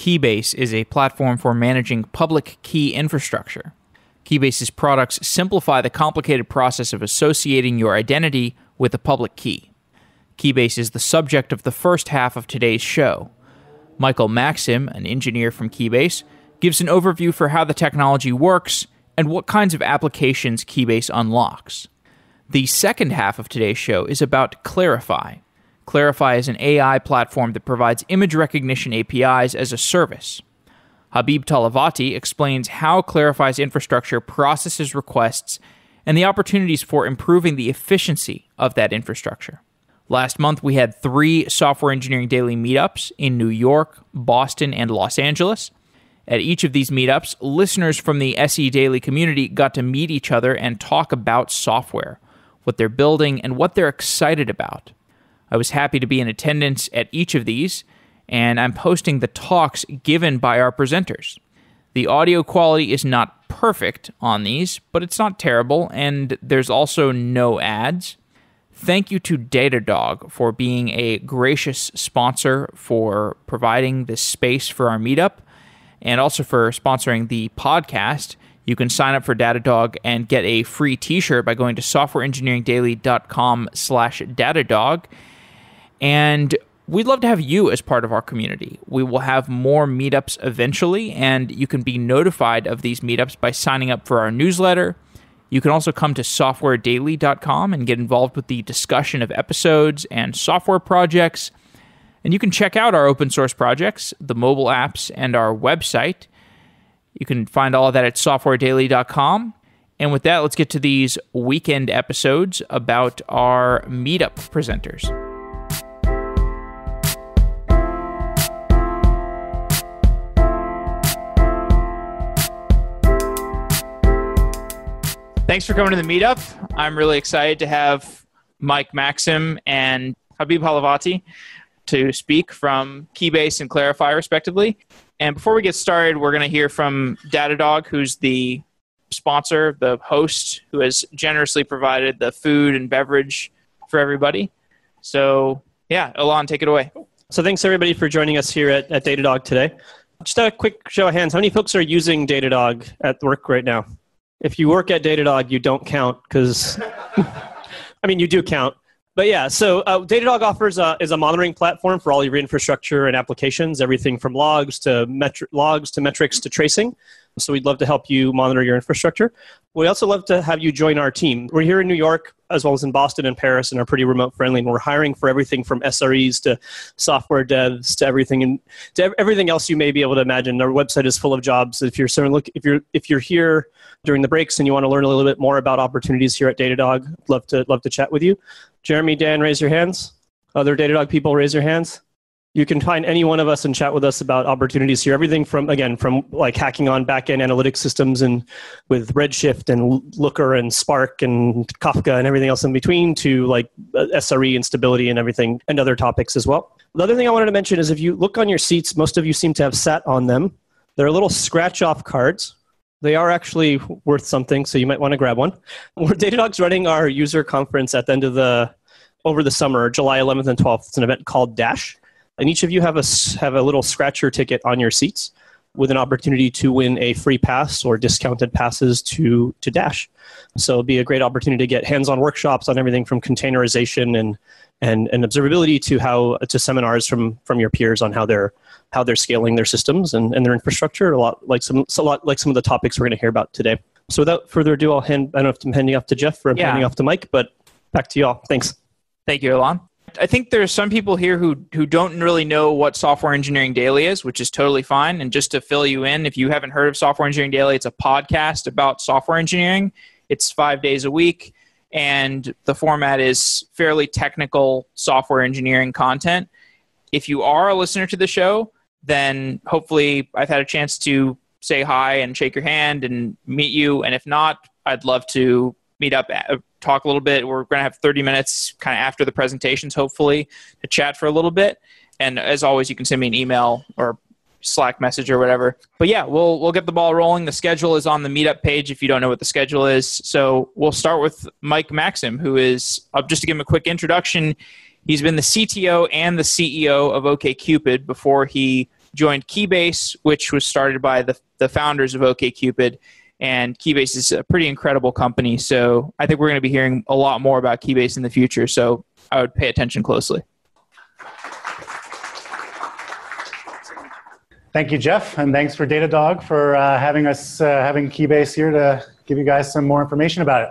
Keybase is a platform for managing public key infrastructure. Keybase's products simplify the complicated process of associating your identity with a public key. Keybase is the subject of the first half of today's show. Michael Maxim, an engineer from Keybase, gives an overview for how the technology works and what kinds of applications Keybase unlocks. The second half of today's show is about Clarifai. Clarifai is an AI platform that provides image recognition APIs as a service. Habib Talavati explains how Clarifai's infrastructure processes requests and the opportunities for improving the efficiency of that infrastructure. Last month, we had 3 Software Engineering Daily meetups in New York, Boston, and Los Angeles. At each of these meetups, listeners from the SE Daily community got to meet each other and talk about software, what they're building, and what they're excited about. I was happy to be in attendance at each of these, and I'm posting the talks given by our presenters. The audio quality is not perfect on these, but it's not terrible, and there's also no ads. Thank you to Datadog for being a gracious sponsor, for providing this space for our meetup, and also for sponsoring the podcast. You can sign up for Datadog and get a free t-shirt by going to softwareengineeringdaily.com/Datadog. And we'd love to have you as part of our community. We will have more meetups eventually, and you can be notified of these meetups by signing up for our newsletter. You can also come to softwaredaily.com and get involved with the discussion of episodes and software projects. And you can check out our open source projects, the mobile apps, and our website. You can find all of that at softwaredaily.com. And with that, let's get to these weekend episodes about our meetup presenters. Thanks for coming to the meetup. I'm really excited to have Mike Maxim and Habib Talavati to speak from Keybase and Clarifai, respectively. And before we get started, we're going to hear from Datadog, who's the sponsor, the host, who has generously provided the food and beverage for everybody. So yeah, Ilan, take it away. So thanks everybody for joining us here at Datadog today. Just a quick show of hands. How many folks are using Datadog at work right now? If you work at Datadog, you don't count because, I mean, you do count. But yeah, so Datadog offers is a monitoring platform for all your infrastructure and applications, everything from logs to metrics to tracing. So we'd love to help you monitor your infrastructure. We'd also love to have you join our team. We're here in New York, as well as in Boston and Paris, and are pretty remote friendly. And we're hiring for everything from SREs to software devs to everything and to everything else you may be able to imagine. Our website is full of jobs. If you're here during the breaks and you want to learn a little bit more about opportunities here at Datadog, love to chat with you. Jeremy, Dan, raise your hands. Other Datadog people, raise your hands. You can find any one of us and chat with us about opportunities here. Everything from like hacking on back-end analytics systems and with Redshift and Looker and Spark and Kafka and everything else in between to like SRE and stability and everything and other topics as well. The other thing I wanted to mention is if you look on your seats, most of you seem to have sat on them. They're little scratch-off cards. They are actually worth something, so you might want to grab one. Datadog's running our user conference at the end of over the summer, July 11th and 12th. It's an event called Dash. And each of you have a little scratcher ticket on your seats with an opportunity to win a free pass or discounted passes to Dash. So it'll be a great opportunity to get hands-on workshops on everything from containerization and observability to seminars from your peers on how they're scaling their systems and their infrastructure, a lot like some of the topics we're going to hear about today. So without further ado, I'm handing off to Jeff or handing off to Mike, but back to you all. Thanks. Thank you, Ilan. I think there's some people here who don't really know what Software Engineering Daily is, which is totally fine. And just to fill you in, if you haven't heard of Software Engineering Daily, it's a podcast about software engineering. It's 5 days a week, and the format is fairly technical software engineering content. If you are a listener to the show, then hopefully I've had a chance to say hi and shake your hand and meet you. And if not, I'd love to meet up, talk a little bit. We're going to have 30 minutes kind of after the presentations, hopefully, to chat for a little bit. And as always, you can send me an email or Slack message or whatever. But yeah, we'll get the ball rolling. The schedule is on the meetup page if you don't know what the schedule is. So we'll start with Mike Maxim, who is, just to give him a quick introduction, he's been the CTO and the CEO of OkCupid before he joined Keybase, which was started by the founders of OkCupid. And Keybase is a pretty incredible company. So I think we're going to be hearing a lot more about Keybase in the future. So I would pay attention closely. Thank you, Jeff. And thanks for Datadog for having Keybase here to give you guys some more information about it.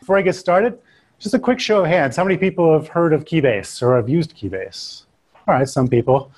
Before I get started, just a quick show of hands. How many people have heard of Keybase or have used Keybase? All right, some people.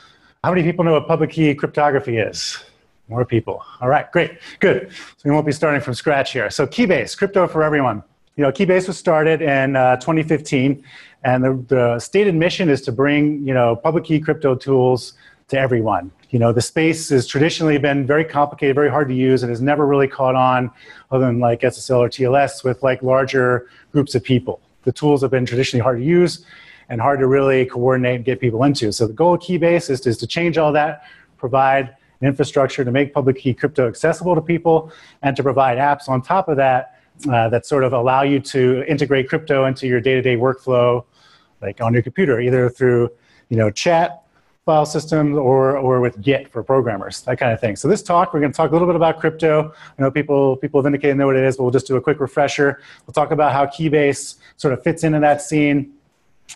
How many people know what public key cryptography is? More people. All right, great, good. So we won't be starting from scratch here. So Keybase, crypto for everyone. You know, Keybase was started in 2015, and the stated mission is to bring, you know, public key crypto tools to everyone. You know, the space has traditionally been very complicated, very hard to use, and has never really caught on, other than like SSL or TLS, with like larger groups of people. The tools have been traditionally hard to use and hard to really coordinate and get people into. So the goal of Keybase is to change all that, provide an infrastructure to make public key crypto accessible to people, and to provide apps on top of that that sort of allow you to integrate crypto into your day-to-day workflow, like on your computer, either through, you know, chat, file systems, or with Git for programmers, that kind of thing. So this talk, we're going to talk a little bit about crypto. I know people have indicated know what it is, but we'll just do a quick refresher. We'll talk about how Keybase sort of fits into that scene,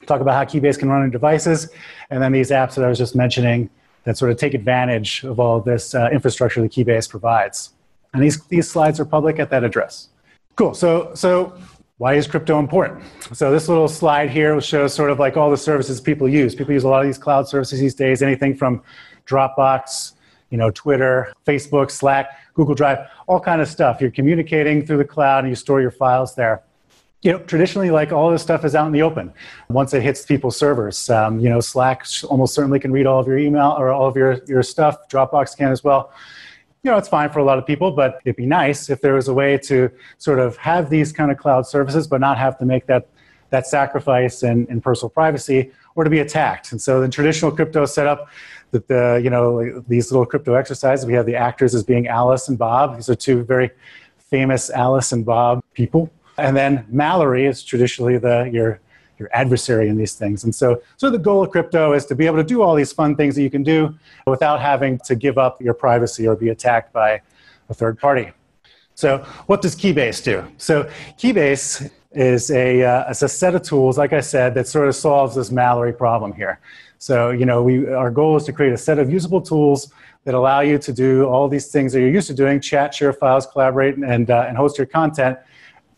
talk about how Keybase can run on devices, and then these apps that I was just mentioning that sort of take advantage of all this infrastructure that Keybase provides. And these slides are public at that address. Cool. So why is crypto important? So this little slide here will show sort of like all the services people use. People use a lot of these cloud services these days, anything from Dropbox, you know, Twitter, Facebook, Slack, Google Drive, all kind of stuff. You're communicating through the cloud and you store your files there. You know, traditionally, like all this stuff is out in the open. Once it hits people's servers, you know, Slack almost certainly can read all of your email or all of your stuff. Dropbox can as well. You know, it's fine for a lot of people, but it'd be nice if there was a way to sort of have these kind of cloud services but not have to make that sacrifice in personal privacy or to be attacked. And so in traditional crypto setup, that you know, these little crypto exercises, we have the actors as being Alice and Bob. These are two very famous Alice and Bob people. And then Mallory is traditionally your adversary in these things. And so the goal of crypto is to be able to do all these fun things that you can do without having to give up your privacy or be attacked by a third party. So what does Keybase do? So Keybase is a set of tools, like I said, that sort of solves this Mallory problem here. So, you know, our goal is to create a set of usable tools that allow you to do all these things that you're used to doing, chat, share files, collaborate, and host your content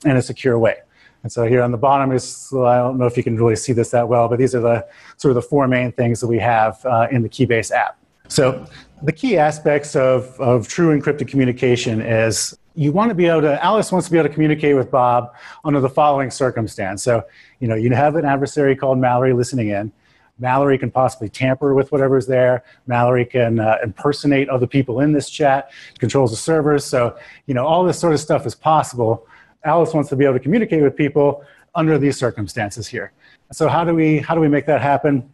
in a secure way. And so here on the bottom is, I don't know if you can really see this that well, but these are the sort of the four main things that we have in the Keybase app. So the key aspects of true encrypted communication is you want to be able to, Alice wants to be able to communicate with Bob under the following circumstance. So, you know, you have an adversary called Mallory listening in. Mallory can possibly tamper with whatever's there. Mallory can impersonate other people in this chat, controls the servers. So, you know, all this sort of stuff is possible. Alice wants to be able to communicate with people under these circumstances here. So how do we make that happen?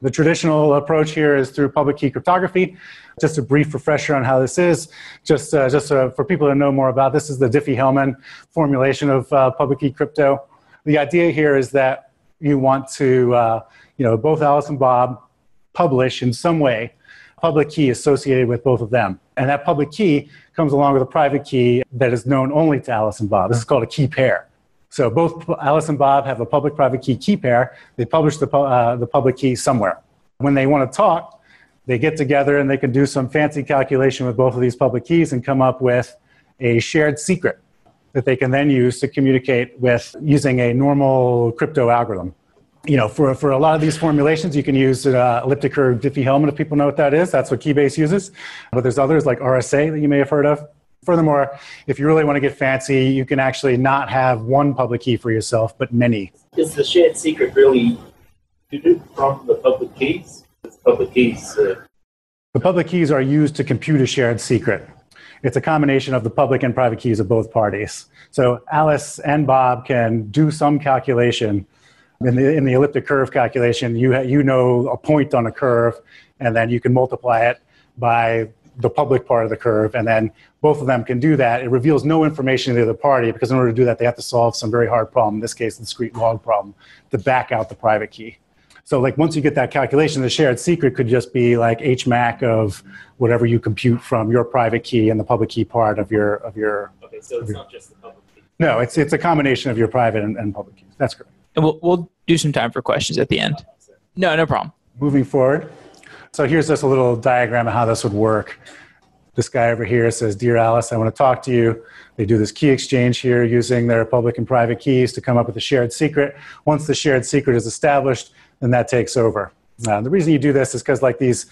The traditional approach here is through public key cryptography. Just a brief refresher on how this is. Just for people to know more about, this is the Diffie-Hellman formulation of public key crypto. The idea here is that you want to, you know, both Alice and Bob publish in some way public key associated with both of them. And that public key comes along with a private key that is known only to Alice and Bob. This is called a key pair. So both Alice and Bob have a public-private key pair. They publish the public key somewhere. When they want to talk, they get together and they can do some fancy calculation with both of these public keys and come up with a shared secret that they can then use to communicate with using a normal crypto algorithm. You know, for a lot of these formulations, you can use elliptic curve Diffie-Hellman, if people know what that is. That's what Keybase uses. But there's others like RSA that you may have heard of. Furthermore, if you really want to get fancy, you can actually not have one public key for yourself, but many. Is the shared secret really from the public keys? It's public keys. The public keys are used to compute a shared secret. It's a combination of the public and private keys of both parties. So Alice and Bob can do some calculation. In the elliptic curve calculation, you know a point on a curve, and then you can multiply it by the public part of the curve, and then both of them can do that. It reveals no information to the other party, because in order to do that, they have to solve some very hard problem, in this case, the discrete log problem, to back out the private key. So like once you get that calculation, the shared secret could just be like HMAC of whatever you compute from your private key and the public key part of your Okay, so it's not just the public key. No, it's a combination of your private and public keys. That's correct. And we'll do some time for questions at the end. No, no problem. Moving forward. So here's just a little diagram of how this would work. This guy over here says, "Dear Alice, I want to talk to you." They do this key exchange here using their public and private keys to come up with a shared secret. Once the shared secret is established, then that takes over. The reason you do this is because like these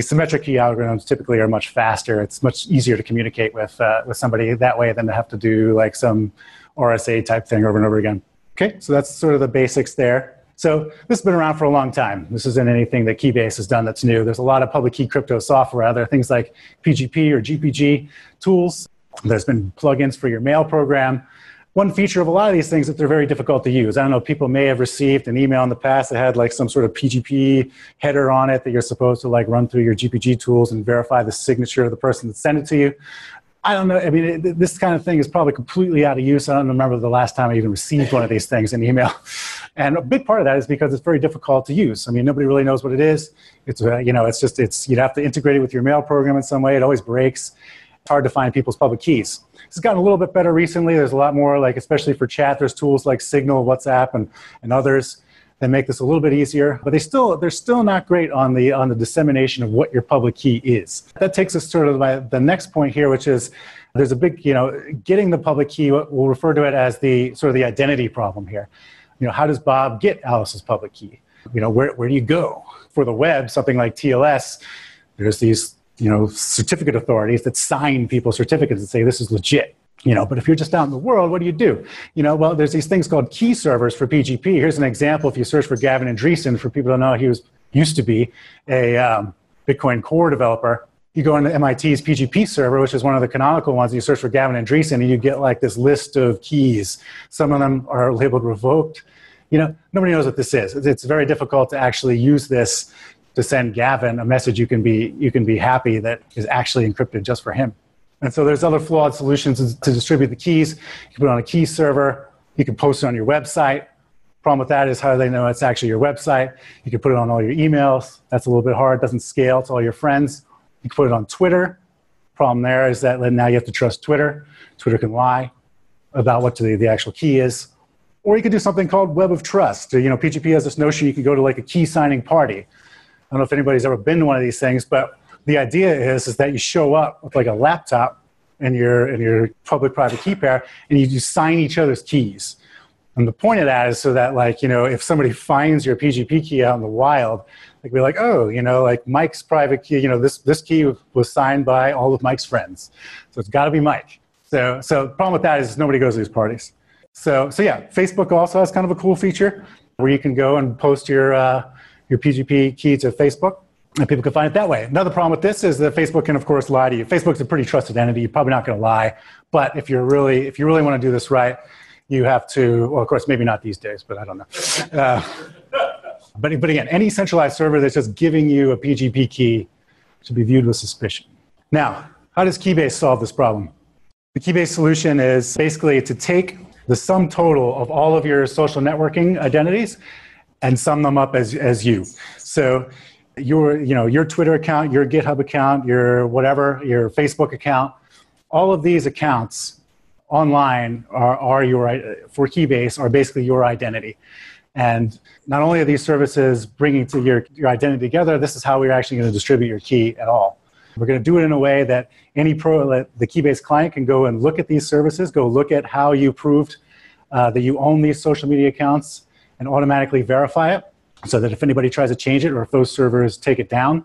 symmetric key algorithms typically are much faster. It's much easier to communicate with somebody that way than to have to do like some RSA type thing over and over again. Okay, so that's sort of the basics there. So this has been around for a long time. This isn't anything that Keybase has done that's new. There's a lot of public key crypto software out there, things like PGP or GPG tools. There's been plugins for your mail program. One feature of a lot of these things is that they're very difficult to use. I don't know, people may have received an email in the past that had like some sort of PGP header on it that you're supposed to like run through your GPG tools and verify the signature of the person that sent it to you. I don't know. I mean, this kind of thing is probably completely out of use. I don't remember the last time I even received one of these things in email. And a big part of that is because it's very difficult to use. I mean, nobody really knows what it is. It's, you know, it's just, it's, you'd have to integrate it with your mail program in some way. It always breaks. It's hard to find people's public keys. It's gotten a little bit better recently. There's a lot more, like, especially for chat, there's tools like Signal, WhatsApp, and others that make this a little bit easier. But they're still not great on the dissemination of what your public key is. That takes us sort of to the next point here, which is there's a big, you know, getting the public key, we'll refer to it as the sort of the identity problem here. You know, how does Bob get Alice's public key? You know, where do you go? For the web, something like TLS, there's these, you know, certificate authorities that sign people's certificates and say this is legit. You know, but if you're just out in the world, what do? You know, well, there's these things called key servers for PGP. Here's an example. If you search for Gavin Andresen, for people who don't know, he used to be a Bitcoin core developer. You go into MIT's PGP server, which is one of the canonical ones, and you search for Gavin Andresen, and you get like this list of keys. Some of them are labeled revoked. You know, nobody knows what this is. It's very difficult to actually use this to send Gavin a message you can be happy that is actually encrypted just for him. And so there's other flawed solutions to distribute the keys. You can put it on a key server. You can post it on your website. Problem with that is how do they know it's actually your website? You can put it on all your emails. That's a little bit hard. It doesn't scale to all your friends. You can put it on Twitter. Problem there is that now you have to trust Twitter. Twitter can lie about what the actual key is. Or you could do something called Web of Trust. You know, PGP has this notion you can go to like a key signing party. I don't know if anybody's ever been to one of these things, but the idea is that you show up with like a laptop and your public-private key pair, and you sign each other's keys. And the point of that is so that, like, you know, if somebody finds your PGP key out in the wild, they can be like, oh, you know, like Mike's private key, you know, this key was signed by all of Mike's friends. So it's got to be Mike. So the problem with that is nobody goes to these parties. So yeah, Facebook also has kind of a cool feature where you can go and post your PGP key to Facebook. And people can find it that way. Another problem with this is that Facebook can, of course, lie to you. Facebook's a pretty trusted entity. You're probably not going to lie. But if you really want to do this right, you have to, well, of course, maybe not these days, but I don't know. But again, any centralized server that's just giving you a PGP key should be viewed with suspicion. Now, how does Keybase solve this problem? The Keybase solution is basically to take the sum total of all of your social networking identities and sum them up as you. So your Twitter account, your GitHub account, your whatever, your Facebook account, all of these accounts online are your, for Keybase, are basically your identity. And not only are these services bringing to your identity together, this is how we're actually going to distribute your key at all. We're going to do it in a way that the Keybase client can go and look at these services, go look at how you proved that you own these social media accounts and automatically verify it. So that if anybody tries to change it or if those servers take it down,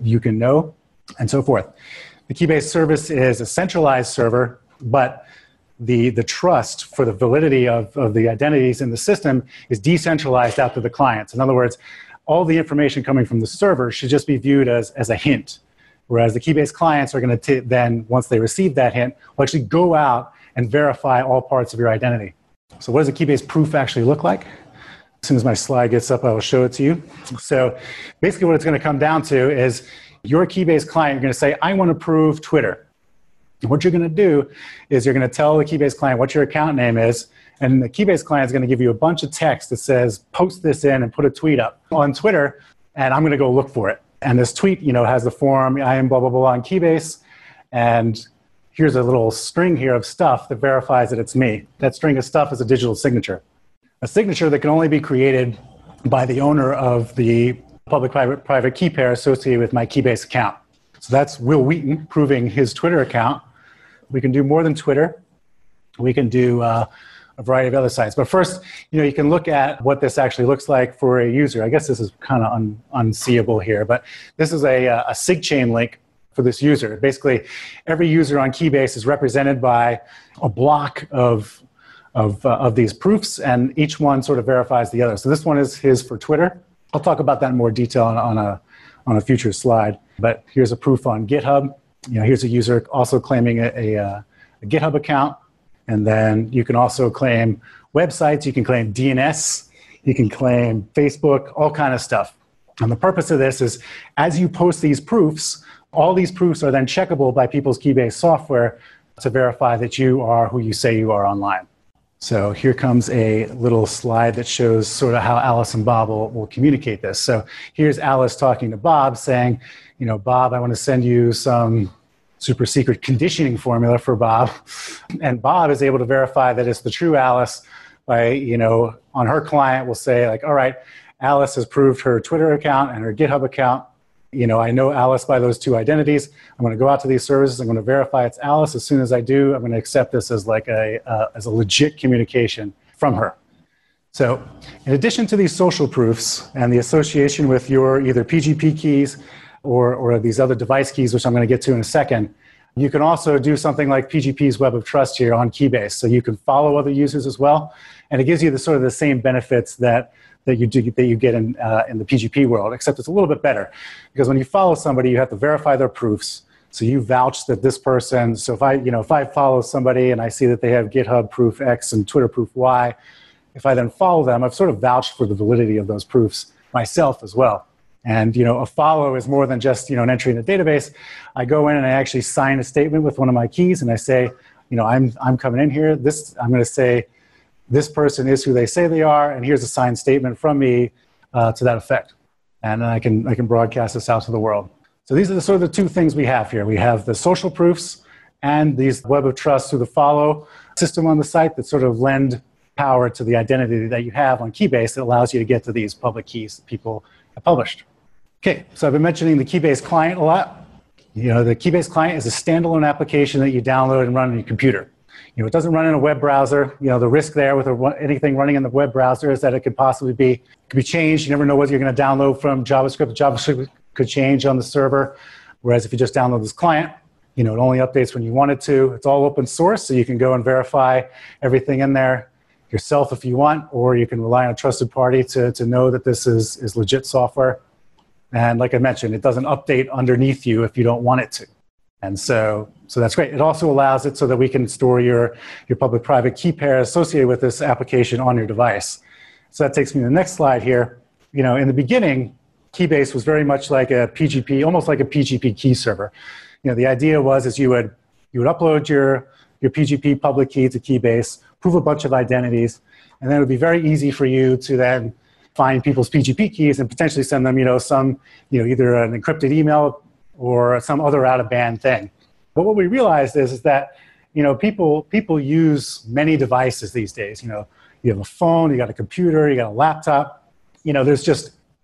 you can know, and so forth. The Keybase service is a centralized server, but the trust for the validity of the identities in the system is decentralized out to the clients. In other words, all the information coming from the server should just be viewed as a hint, whereas the Keybase clients are going to then, once they receive that hint, will actually go out and verify all parts of your identity. So what does the Keybase proof actually look like? As soon as my slide gets up, I will show it to you. So basically what it's going to come down to is your Keybase client, you're going to say, I want to prove Twitter. And what you're going to do is you're going to tell the Keybase client what your account name is, And the Keybase client is going to give you a bunch of text that says, post this in and put a tweet up on Twitter, and I'm going to go look for it. And this tweet, you know, has the form, I am blah, blah, blah on Keybase. And here's a little string here of stuff that verifies that it's me. That string of stuff is a digital signature. A signature that can only be created by the owner of the public-private key pair associated with my Keybase account. So that's Will Wheaton proving his Twitter account. We can do more than Twitter. We can do a variety of other sites. But first, you know, you can look at what this actually looks like for a user. I guess this is kind of unseeable here, but this is a SIGChain link for this user. Basically, every user on Keybase is represented by a block of these proofs, and each one sort of verifies the other. So this one is his for Twitter. I'll talk about that in more detail on a future slide. But here's a proof on GitHub. You know, here's a user also claiming a GitHub account. And then you can also claim websites. You can claim DNS. You can claim Facebook, all kind of stuff. And the purpose of this is, as you post these proofs, all these proofs are then checkable by people's Keybase software to verify that you are who you say you are online. So here comes a little slide that shows sort of how Alice and Bob will communicate this. So here's Alice talking to Bob saying, you know, Bob, I want to send you some super secret conditioning formula for Bob. And Bob is able to verify that it's the true Alice by, you know, on her client will say like, all right, Alice has proved her Twitter account and her GitHub account. You know, I know Alice by those two identities. I'm going to go out to these services. I'm going to verify it's Alice. As soon as I do, I'm going to accept this as like a legit communication from her. So in addition to these social proofs and the association with your either PGP keys or these other device keys, which I'm going to get to in a second, you can also do something like PGP's Web of Trust here on Keybase. So you can follow other users as well. And it gives you the sort of the same benefits that you get in the PGP world, except it's a little bit better. Because when you follow somebody, you have to verify their proofs. So you vouch that this person, so if I follow somebody and I see that they have GitHub proof X and Twitter proof Y, if I then follow them, I've sort of vouched for the validity of those proofs myself as well. And, you know, a follow is more than just, you know, an entry in the database. I go in and I actually sign a statement with one of my keys and I say, you know, I'm coming in here. I'm going to say, this person is who they say they are, and here's a signed statement from me to that effect. And I can broadcast this out to the world. So these are the sort of the two things we have here. We have the social proofs and these web of trust through the follow system on the site that sort of lend power to the identity that you have on Keybase that allows you to get to these public keys that people have published. Okay, so I've been mentioning the Keybase client a lot. You know, the Keybase client is a standalone application that you download and run on your computer. You know, it doesn't run in a web browser. You know, the risk there with anything running in the web browser is that it could possibly be changed. You never know what you're going to download from JavaScript. JavaScript could change on the server. Whereas if you just download this client, you know, it only updates when you want it to. It's all open source, so you can go and verify everything in there yourself if you want, or you can rely on a trusted party to know that this is legit software. And like I mentioned, it doesn't update underneath you if you don't want it to. And so that's great. It also allows it so that we can store your public-private key pair associated with this application on your device. So that takes me to the next slide here. You know, in the beginning, Keybase was very much like a PGP, almost like a PGP key server. You know, the idea was is you would upload your PGP public key to Keybase, prove a bunch of identities, and then it would be very easy for you to then find people's PGP keys and potentially send them, you know, some, you know, either an encrypted email or some other out-of-band thing. But what we realized is that, you know, people use many devices these days. You know, you have a phone, you got a computer, you got a laptop. You know, there's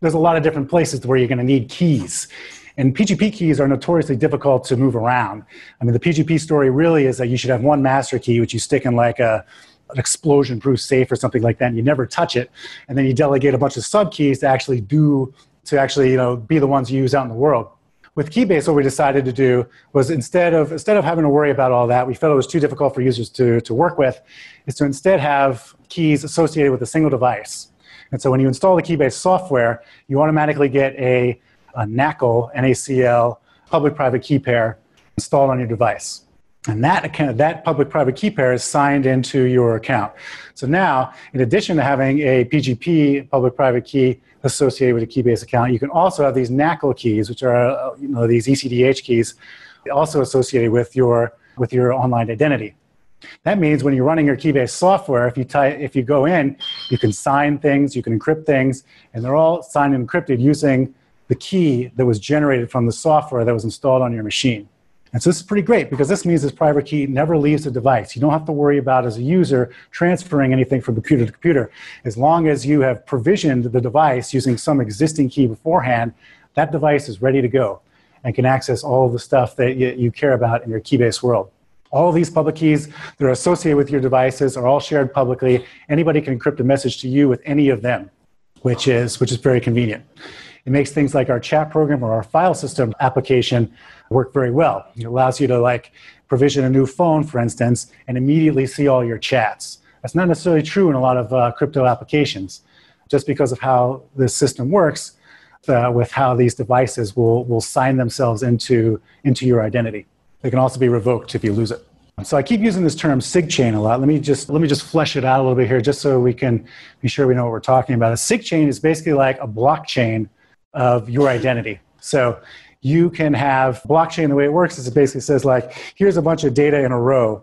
a lot of different places where you're going to need keys. And PGP keys are notoriously difficult to move around. I mean, the PGP story really is that you should have one master key, which you stick in like an explosion-proof safe or something like that, and you never touch it. And then you delegate a bunch of sub-keys to actually, you know, be the ones you use out in the world. With Keybase, what we decided to do was instead of having to worry about all that, we felt it was too difficult for users to work with, is to instead have keys associated with a single device. And so when you install the Keybase software, you automatically get a NACL, public-private key pair installed on your device. And that public-private key pair is signed into your account. So now, in addition to having a PGP, public-private key, associated with a Keybase account, you can also have these NACL keys, which are, you know, these ECDH keys, also associated with your online identity. That means when you're running your Keybase software, if you go in, you can sign things, you can encrypt things, and they're all signed and encrypted using the key that was generated from the software that was installed on your machine. And so this is pretty great because this means this private key never leaves the device. You don't have to worry about, as a user, transferring anything from computer to computer. As long as you have provisioned the device using some existing key beforehand, that device is ready to go and can access all of the stuff that you care about in your Keybase world. All of these public keys that are associated with your devices are all shared publicly. Anybody can encrypt a message to you with any of them, which is very convenient. It makes things like our chat program or our file system application work very well. It allows you to provision a new phone, for instance, and immediately see all your chats. That's not necessarily true in a lot of crypto applications, just because of how this system works with how these devices will sign themselves into your identity. They can also be revoked if you lose it. So I keep using this term SigChain a lot. Let me just flesh it out a little bit here just so we can be sure we know what we're talking about. A SigChain is basically like a blockchain of your identity. So you can have blockchain, the way it works is it basically says here's a bunch of data in a row,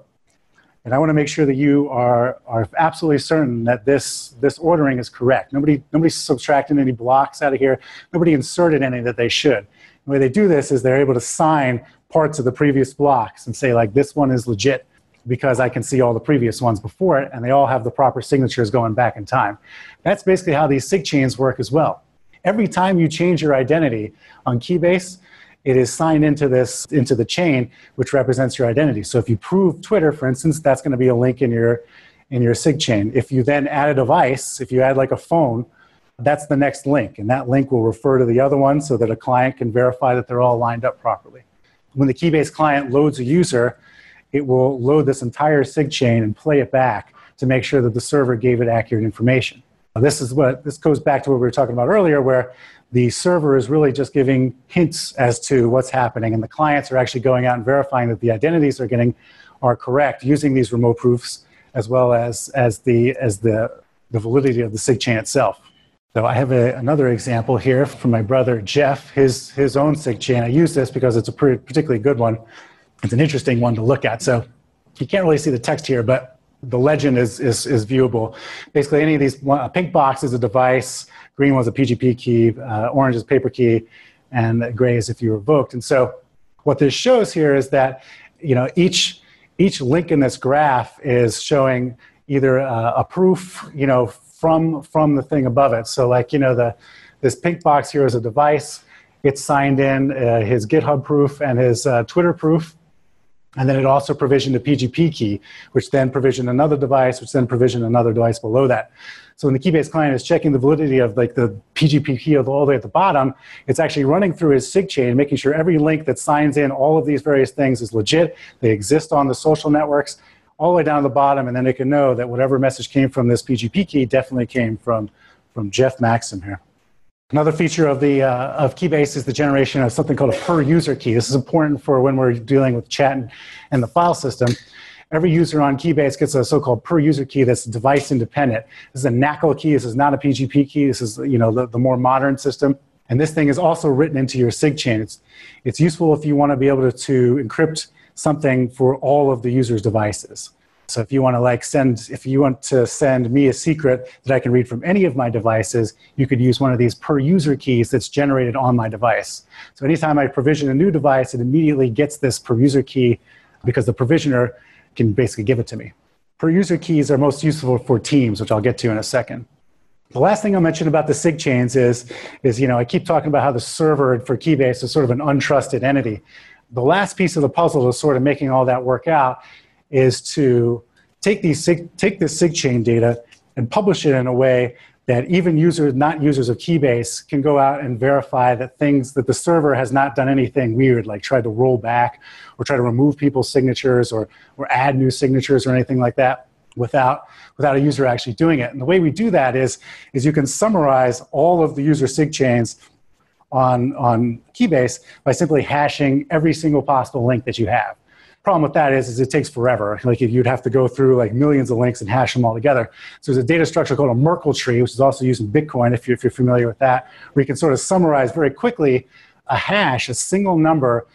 and I want to make sure that you are absolutely certain that this ordering is correct. Nobody's subtracting any blocks out of here. Nobody inserted any that they should. The way they do this is they're able to sign parts of the previous blocks and say this one is legit because I can see all the previous ones before it, and they all have the proper signatures going back in time. That's basically how these SigChains work as well. Every time you change your identity on Keybase, it is signed into the chain, which represents your identity. So if you prove Twitter, for instance, that's going to be a link in your SigChain. If you then add a device, if you add a phone, that's the next link, and that link will refer to the other one so that a client can verify that they're all lined up properly. When the Keybase client loads a user, it will load this entire SigChain and play it back to make sure that the server gave it accurate information. Now, this goes back to what we were talking about earlier, where the server is really just giving hints as to what's happening, and the clients are actually going out and verifying that the identities they're getting are correct using these remote proofs as well as the validity of the SigChain itself. So I have another example here from my brother Jeff, his own SigChain. I use this because it's a particularly good one. It's an interesting one to look at. So you can't really see the text here, but the legend is viewable. Basically, any of these, a pink box is a device, green one's a PGP key, orange is paper key, and gray is if you revoked. And so what this shows here is that each link in this graph is showing either a proof, from the thing above it. So this pink box here is a device. It's signed in his GitHub proof and his Twitter proof. And then it also provisioned a PGP key, which then provisioned another device, which then provisioned another device below that. So when the Keybase client is checking the validity of the PGP key all the way at the bottom, it's actually running through his SigChain, making sure every link that signs in all of these various things is legit. They exist on the social networks, all the way down to the bottom, and then they can know that whatever message came from this PGP key definitely came from Jeff Maxim here. Another feature of Keybase is the generation of something called a per-user key. This is important for when we're dealing with chat and the file system. Every user on Keybase gets a so-called per-user key that's device independent. This is a NACL key. This is not a PGP key. This is the more modern system. And this thing is also written into your SigChain. It's useful if you want to be able to encrypt something for all of the user's devices. So if you want to send me a secret that I can read from any of my devices, you could use one of these per user keys that's generated on my device. So anytime I provision a new device, it immediately gets this per user key because the provisioner can basically give it to me. Per user keys are most useful for teams, which I'll get to in a second. The last thing I'll mention about the SigChains is I keep talking about how the server for Keybase is sort of an untrusted entity. The last piece of the puzzle is sort of making all that work out is to take this SigChain data and publish it in a way that even users, not users of Keybase, can go out and verify that that the server has not done anything weird, like tried to roll back or try to remove people's signatures or add new signatures or anything like that without a user actually doing it. And the way we do that is you can summarize all of the user SigChains on Keybase by simply hashing every single possible link that you have. Problem with that is it takes forever. You'd have to go through millions of links and hash them all together. So there's a data structure called a Merkle tree, which is also used in Bitcoin if you're familiar with that, where you can sort of summarize very quickly a single number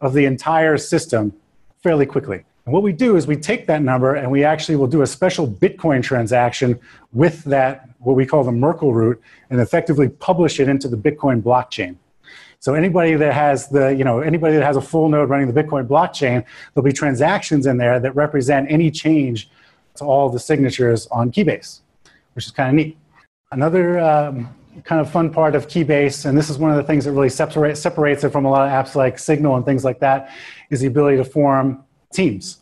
of the entire system fairly quickly. And what we do is we take that number and we actually will do a special Bitcoin transaction with that, what we call the Merkle root, and effectively publish it into the Bitcoin blockchain. So anybody that has the, you know, anybody that has a full node running the Bitcoin blockchain, there'll be transactions in there that represent any change to all the signatures on Keybase, which is kind of neat. Another kind of fun part of Keybase, and this is one of the things that really separates it from a lot of apps like Signal and things like that, is the ability to form teams.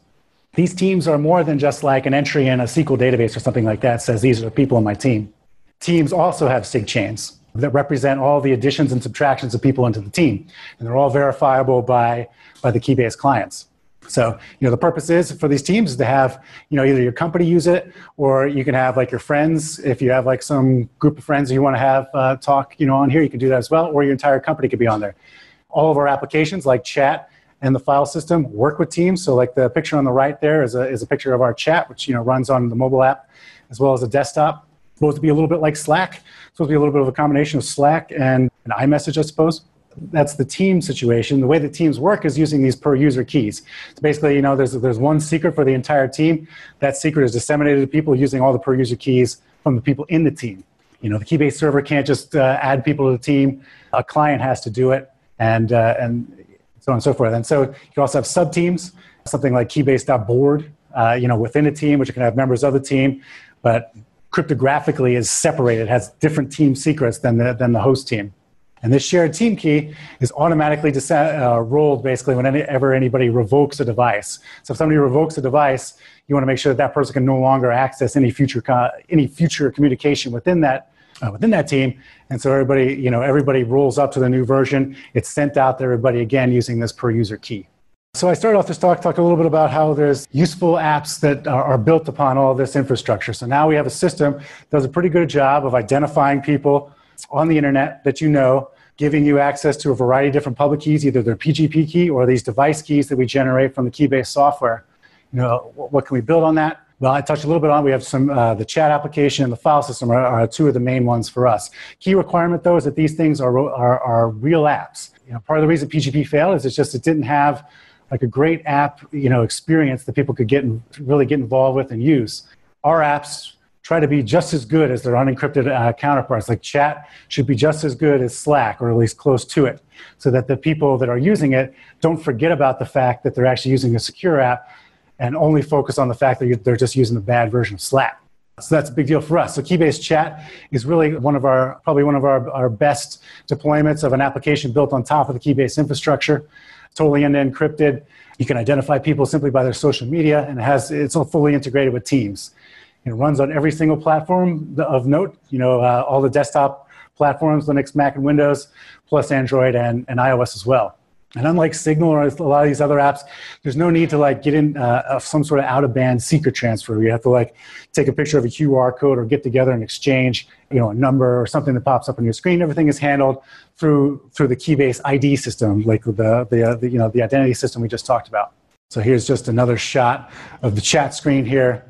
These teams are more than just like an entry in a SQL database or something like that says these are the people in my team. Teams also have sig chains that represent all the additions and subtractions of people into the team. And they're all verifiable by the Keybase clients. So, you know, the purpose is for these teams is to have, you know, either your company use it, or you can have like your friends. If you have like some group of friends you want to have talk, you know, on here, you can do that as well, or your entire company could be on there. All of our applications like chat and the file system work with teams. So like the picture on the right there is a picture of our chat, which, you know, runs on the mobile app as well as a desktop. It's supposed to be a little bit like Slack. It's supposed to be a little bit of a combination of Slack and an iMessage, I suppose. That's the team situation. The way the teams work is using these per user keys. So basically, you know, there's one secret for the entire team. That secret is disseminated to people using all the per user keys from the people in the team. You know, the Keybase server can't just add people to the team. A client has to do it, and so on and so forth. And so you also have sub teams, something like keybase.board, you know, within a team, which can have members of the team, but cryptographically is separated, has different team secrets than the host team. And this shared team key is automatically rolled basically whenever anybody revokes a device. So if somebody revokes a device, you want to make sure that person can no longer access any future communication within that team. And so everybody rolls up to the new version. It's sent out to everybody again using this per user key. So I started off this talk a little bit about how there's useful apps that are built upon all this infrastructure. So now we have a system that does a pretty good job of identifying people on the internet that you know, giving you access to a variety of different public keys, either their PGP key or these device keys that we generate from the Keybase software. You know, what can we build on that? Well, I touched a little bit on, we have some, the chat application and the file system are two of the main ones for us. Key requirement though is that these things are real apps. You know, part of the reason PGP failed is it's just, it didn't have like a great app, you know, experience that people could really get involved with and use. Our apps try to be just as good as their unencrypted counterparts. Like chat should be just as good as Slack, or at least close to it, so that the people that are using it don't forget about the fact that they're actually using a secure app and only focus on the fact that they're just using the bad version of Slack. So that's a big deal for us. So Keybase Chat is really probably one of our best deployments of an application built on top of the Keybase infrastructure. Totally end-to-end encrypted. You can identify people simply by their social media, and it's all fully integrated with Teams. It runs on every single platform of note, you know, all the desktop platforms, Linux, Mac, and Windows, plus Android and iOS as well. And unlike Signal or a lot of these other apps, there's no need to like get in some sort of out-of-band secret transfer. You have to like take a picture of a QR code or get together and exchange, you know, a number or something that pops up on your screen. Everything is handled through the Keybase ID system, like the you know, the identity system we just talked about. So here's just another shot of the chat screen here.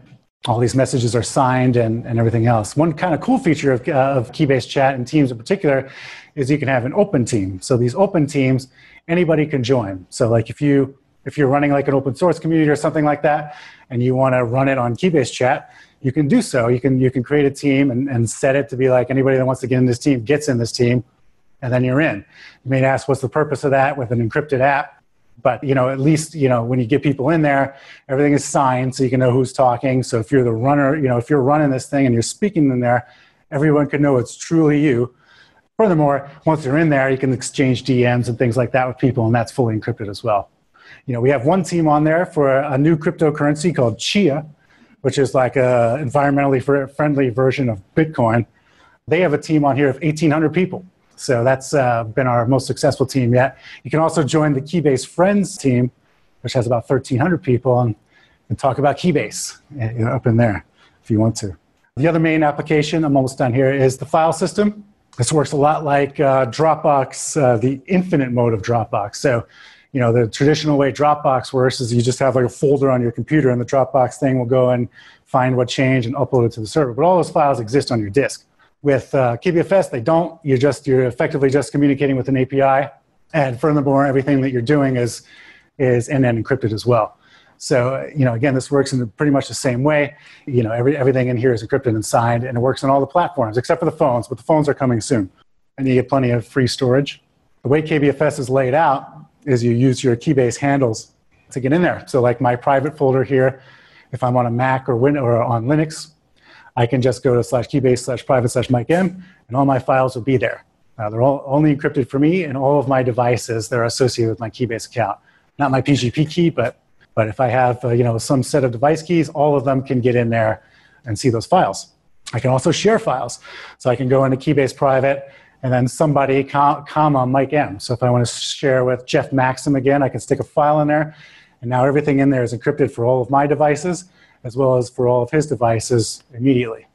All these messages are signed and everything else. One kind of cool feature of Keybase Chat and Teams in particular is you can have an open team. So these open teams, anybody can join. So like if you're running like an open source community or something like that, and you want to run it on Keybase Chat, you can do so. You can create a team and set it to be like anybody that wants to get in this team gets in this team, and then you're in. You may ask, what's the purpose of that with an encrypted app? But, you know, at least, you know, when you get people in there, everything is signed so you can know who's talking. So if you're the runner, you know, if you're running this thing and you're speaking in there, everyone can know it's truly you. Furthermore, once you're in there, you can exchange DMs and things like that with people, and that's fully encrypted as well. You know, we have one team on there for a new cryptocurrency called Chia, which is like a environmentally friendly version of Bitcoin. They have a team on here of 1,800 people. So that's been our most successful team yet. You can also join the Keybase Friends team, which has about 1,300 people, and talk about Keybase up in there if you want to. The other main application, I'm almost done here, is the file system. This works a lot like Dropbox, the infinite mode of Dropbox. So, you know, the traditional way Dropbox works is you just have like a folder on your computer, and the Dropbox thing will go and find what changed and upload it to the server. But all those files exist on your disk. With KBFS, they don't. You're effectively just communicating with an API, and furthermore, everything that you're doing is end-to-end encrypted as well. So, you know, again, this works in pretty much the same way. You know, everything in here is encrypted and signed, and it works on all the platforms except for the phones, but the phones are coming soon. And you get plenty of free storage. The way KBFS is laid out is you use your Keybase handles to get in there. So like my private folder here, if I'm on a Mac or Windows or on Linux, I can just go to /keybase/private/micm, and all my files will be there. They're all only encrypted for me, and all of my devices that are associated with my Keybase account. Not my PGP key, but if I have you know, some set of device keys, all of them can get in there and see those files. I can also share files. So I can go into Keybase private, and then somebody, comma, Mike M. So if I want to share with Jeff Maxim again, I can stick a file in there. And now everything in there is encrypted for all of my devices, as well as for all of his devices immediately.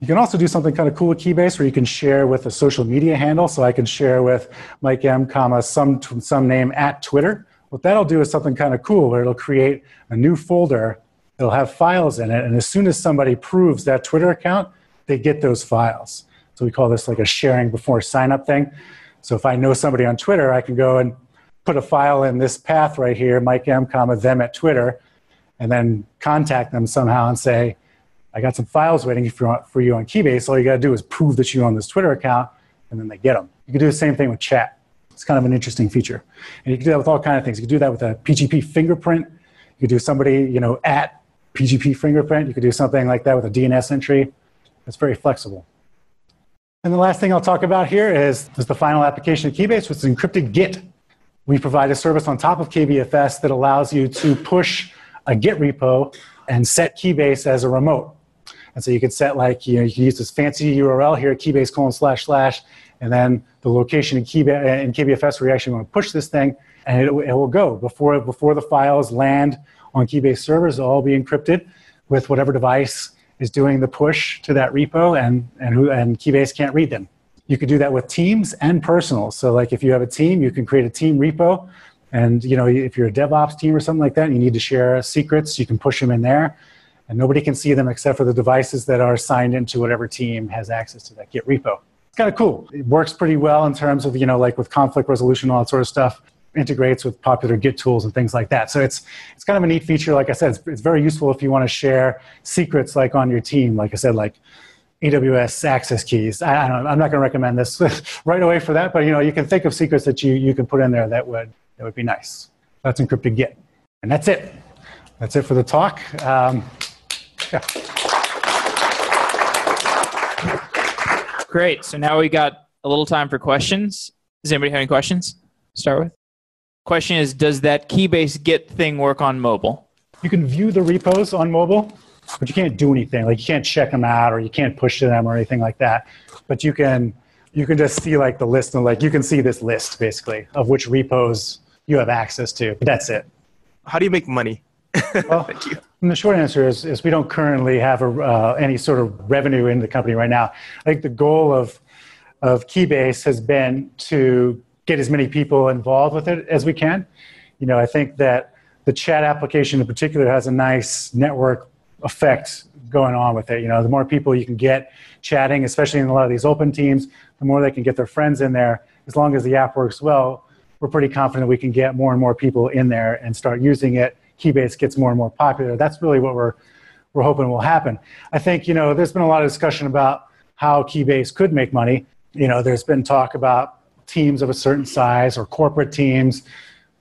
You can also do something kind of cool with Keybase where you can share with a social media handle. So I can share with Mike M, comma, some name at Twitter. What that'll do is something kind of cool where it'll create a new folder that'll have files in it. And as soon as somebody proves that Twitter account, they get those files. So we call this like a sharing before sign up thing. So if I know somebody on Twitter, I can go and put a file in this path right here, Mike M, comma, them at Twitter, and then contact them somehow and say, I got some files waiting for you on Keybase. All you got to do is prove that you own this Twitter account, and then they get them. You can do the same thing with chat. It's kind of an interesting feature. And you can do that with all kinds of things. You can do that with a PGP fingerprint. You could do somebody, you know, at PGP fingerprint. You could do something like that with a DNS entry. It's very flexible. And the last thing I'll talk about here is the final application of Keybase, which is encrypted Git. We provide a service on top of KBFS that allows you to push a Git repo and set Keybase as a remote. And so you can set, like, you know, you can use this fancy URL here, keybase:// and then the location in KBFS where you actually want to push this thing, and it will go. Before the files land on Keybase servers, they'll all be encrypted with whatever device is doing the push to that repo, and Keybase can't read them. You could do that with teams and personal. So like if you have a team, you can create a team repo, and you know, if you're a DevOps team or something like that, and you need to share secrets, you can push them in there. And nobody can see them except for the devices that are signed into whatever team has access to that Git repo. It's kind of cool. It works pretty well in terms of, you know, like with conflict resolution, all that sort of stuff. It integrates with popular Git tools and things like that. So it's kind of a neat feature. Like I said, it's very useful if you want to share secrets like on your team. Like I said, like AWS access keys. I don't know, I'm not going to recommend this right away for that. But, you know, you can think of secrets that you can put in there that would be nice. That's encrypted Git. And that's it. That's it for the talk. Yeah. Great. So now we got a little time for questions. Does anybody have any questions to start with? Question is, does that Keybase Git thing work on mobile? You can view the repos on mobile, but you can't do anything. Like you can't check them out, or you can't push to them or anything like that. But you can just see like the list, and like you can see this list basically of which repos you have access to. But that's it. How do you make money? Well, thank you. And the short answer is we don't currently have any sort of revenue in the company right now. I think the goal of Keybase has been to get as many people involved with it as we can. You know, I think that the chat application in particular has a nice network effect going on with it. You know, the more people you can get chatting, especially in a lot of these open teams, the more they can get their friends in there. As long as the app works well, we're pretty confident we can get more and more people in there and start using it. Keybase gets more and more popular. That's really what we're hoping will happen. I think, you know, there's been a lot of discussion about how Keybase could make money. You know, there's been talk about teams of a certain size or corporate teams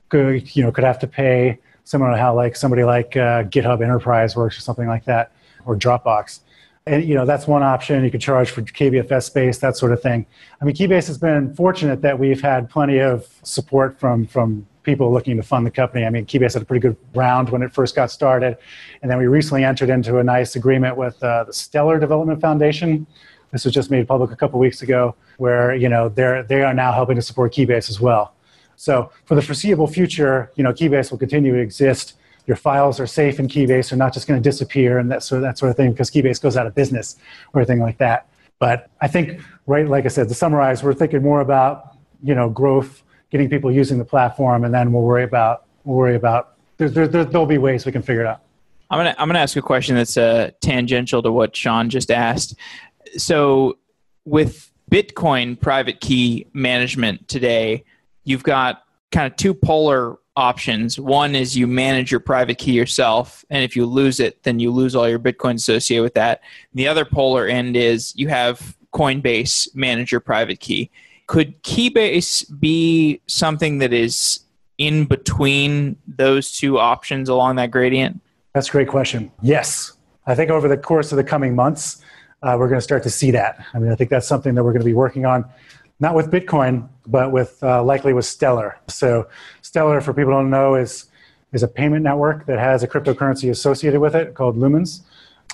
could, you know, could have to pay similar to how like somebody like GitHub Enterprise works or something like that, or Dropbox. And, you know, that's one option. You could charge for KBFS space, that sort of thing. I mean, Keybase has been fortunate that we've had plenty of support from people looking to fund the company. I mean, Keybase had a pretty good round when it first got started. And then we recently entered into a nice agreement with the Stellar Development Foundation. This was just made public a couple weeks ago, where, you know, they are now helping to support Keybase as well. So for the foreseeable future, you know, Keybase will continue to exist. Your files are safe in Keybase. They're not just going to disappear and that sort of thing, because Keybase goes out of business or anything like that. But I think, right, like I said, to summarize, we're thinking more about, you know, growth, getting people using the platform, and then we'll worry about. There'll be ways we can figure it out. I'm gonna ask a question that's tangential to what Sean just asked. So with Bitcoin private key management today, you've got kind of two polar options. One is you manage your private key yourself, and if you lose it, then you lose all your Bitcoin associated with that. And the other polar end is you have Coinbase manage your private key. Could Keybase be something that is in between those two options along that gradient? That's a great question. Yes. I think over the course of the coming months, we're going to start to see that. I mean, I think that's something that we're going to be working on, not with Bitcoin, but with likely with Stellar. So Stellar, for people who don't know, is a payment network that has a cryptocurrency associated with it called Lumens.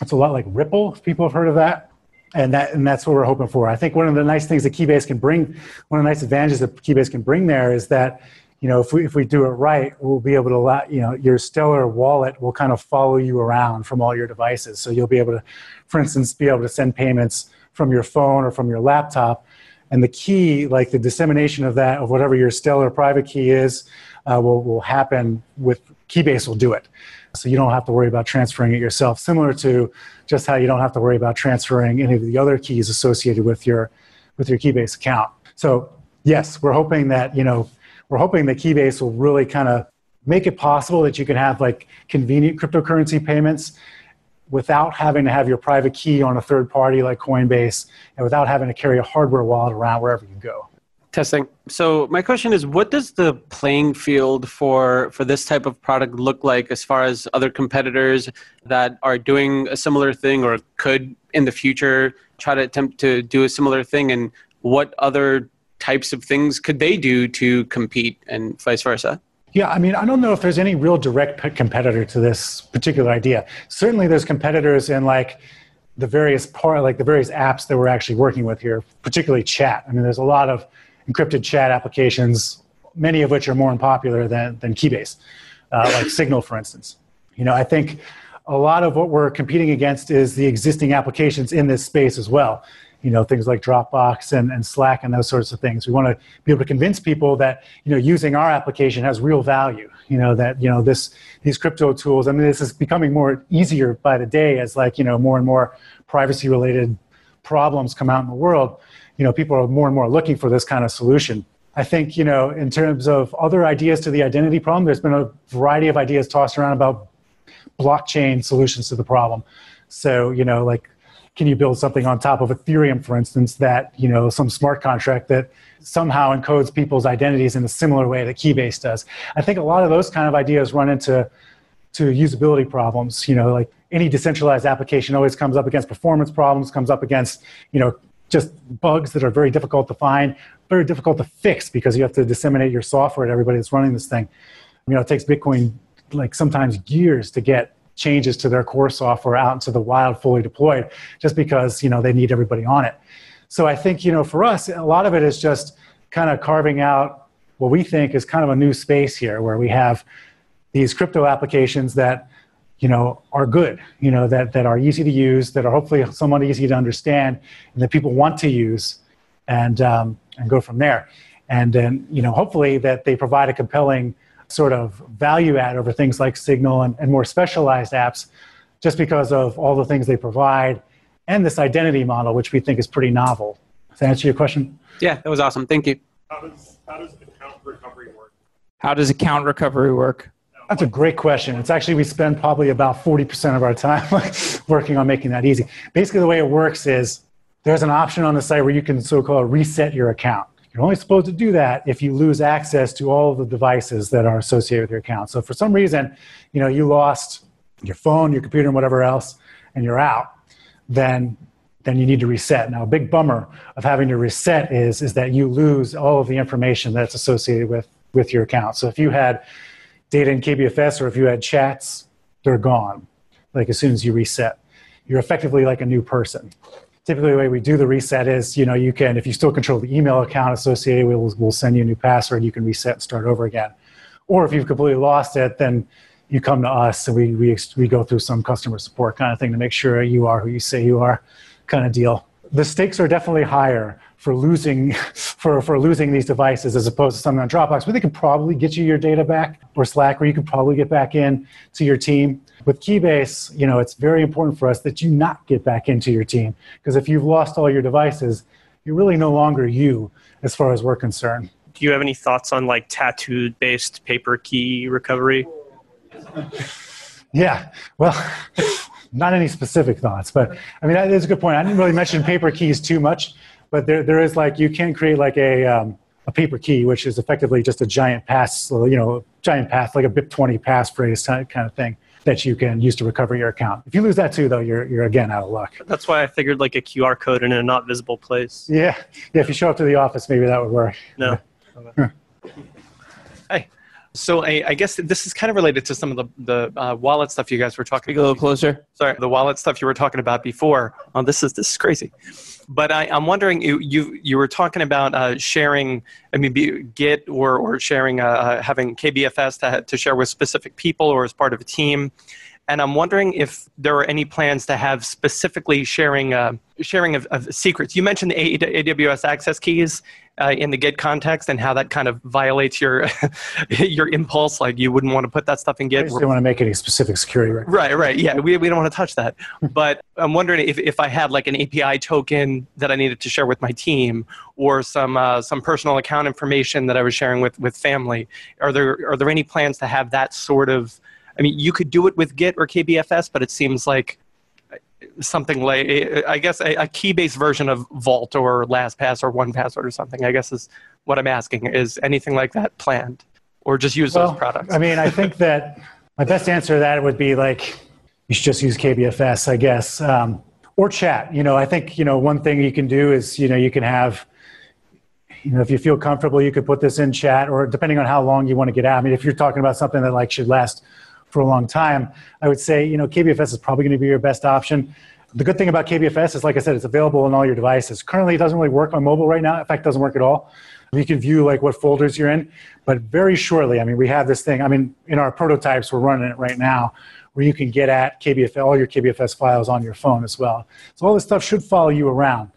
It's a lot like Ripple, if people have heard of that. And that's what we're hoping for. I think one of the nice things that Keybase can bring, one of the nice advantages that Keybase can bring there is that, you know, if we do it right, we'll be able to, your Stellar wallet will kind of follow you around from all your devices. So you'll be able to, for instance, be able to send payments from your phone or from your laptop. And the key, like the dissemination of that, of whatever your Stellar private key is, will happen with Keybase will do it. So you don't have to worry about transferring it yourself, similar to just how you don't have to worry about transferring any of the other keys associated with your Keybase account. So yes, we're hoping that, we're hoping that Keybase will really kind of make it possible that you can have like convenient cryptocurrency payments without having to have your private key on a third party like Coinbase and without having to carry a hardware wallet around wherever you go. Testing. So my question is, what does the playing field for this type of product look like as far as other competitors that are doing a similar thing or could in the future try to attempt to do a similar thing? And what other types of things could they do to compete and vice versa? Yeah, I mean, I don't know if there's any real direct competitor to this particular idea. Certainly there's competitors in the various apps that we're actually working with here, particularly chat. I mean, there's a lot of encrypted chat applications, many of which are more unpopular than Keybase, like Signal, for instance. I think a lot of what we're competing against is the existing applications in this space as well. Things like Dropbox and Slack and those sorts of things. We want to be able to convince people that, using our application has real value, these crypto tools, I mean, this is becoming more easier by the day as more and more privacy related problems come out in the world. People are more and more looking for this kind of solution. I think, in terms of other ideas to the identity problem, there's been a variety of ideas tossed around about blockchain solutions to the problem. So, can you build something on top of Ethereum, for instance, that, some smart contract that somehow encodes people's identities in a similar way that Keybase does? I think a lot of those kind of ideas run into usability problems. Like any decentralized application always comes up against performance problems, comes up against, just bugs that are very difficult to find, very difficult to fix because you have to disseminate your software to everybody that's running this thing. It takes Bitcoin sometimes years to get changes to their core software out into the wild, fully deployed, just because, they need everybody on it. So I think, for us, a lot of it is just kind of carving out what we think is kind of a new space here where we have these crypto applications that, are good, that are easy to use, that are hopefully somewhat easy to understand and that people want to use and go from there. And then, hopefully that they provide a compelling sort of value add over things like Signal and more specialized apps just because of all the things they provide and this identity model, which we think is pretty novel. Does that answer your question? Yeah, that was awesome. Thank you. How does account recovery work? How does account recovery work? That's a great question. It's actually, we spend probably about 40% of our time working on making that easy. Basically, the way it works is there's an option on the site where you can so-called reset your account. You're only supposed to do that if you lose access to all of the devices that are associated with your account. So for some reason, you lost your phone, your computer, and whatever else, and you're out, then you need to reset. Now, a big bummer of having to reset is that you lose all of the information that's associated with your account. So if you had data in KBFS or if you had chats, they're gone. As soon as you reset, you're effectively like a new person. Typically, the way we do the reset is, you can, if you still control the email account associated, we'll send you a new password. You can reset and start over again. Or if you've completely lost it, then you come to us and we go through some customer support kind of thing to make sure you are who you say you are, kind of deal. The stakes are definitely higher for losing these devices as opposed to something on Dropbox, where they could probably get you your data back, or Slack, where you could probably get back in to your team. With Keybase, it's very important for us that you not get back into your team, because if you've lost all your devices, you're really no longer you as far as we're concerned. do you have any thoughts on like tattoo-based paper key recovery? Yeah, well, not any specific thoughts, but I mean, that's a good point. I didn't really mention paper keys too much, but there is like, you can create like a paper key, which is effectively just a giant pass, you know, giant path, like a BIP20 passphrase kind of thing that you can use to recover your account. If you lose that too, though, you're again out of luck. That's why I figured like a QR code in a not visible place. Yeah, yeah. If you show up to the office, maybe that would work. No. Hey, so I guess this is kind of related to some of the wallet stuff you guys were talking about. A little closer. Sorry, the wallet stuff you were talking about before. Oh, this is crazy. But I'm wondering, you were talking about sharing, I mean, Git or sharing, having KBFS to share with specific people or as part of a team. And I'm wondering if there are any plans to have specifically sharing of secrets. You mentioned the AWS access keys in the Git context and how that kind of violates your your impulse. Like you wouldn't want to put that stuff in Git. I just didn't want to make any specific security. Right. Yeah, we don't want to touch that. But I'm wondering if I had like an API token that I needed to share with my team or some personal account information that I was sharing with family. Are there any plans to have that sort of? I mean, you could do it with Git or KBFS, but it seems like something like, I guess, a Keybase version of Vault or LastPass or OnePassword or something, I guess is what I'm asking. Is anything like that planned? Or just use those products? I mean, I think that my best answer to that would be like, you should just use KBFS, I guess, or chat. You know, I think, you know, one thing you can do is, you know, you can have, you know, if you feel comfortable, you could put this in chat or depending on how long you want to get at. I mean, if you're talking about something that like should last for a long time, I would say, you know, KBFS is probably going to be your best option. The good thing about KBFS is, like I said, it's available on all your devices. Currently, it doesn't really work on mobile right now. In fact, it doesn't work at all. You can view like what folders you're in, but very shortly, I mean, we have this thing, I mean, in our prototypes, we're running it right now, where you can get at KBFS, all your KBFS files on your phone as well. So all this stuff should follow you around.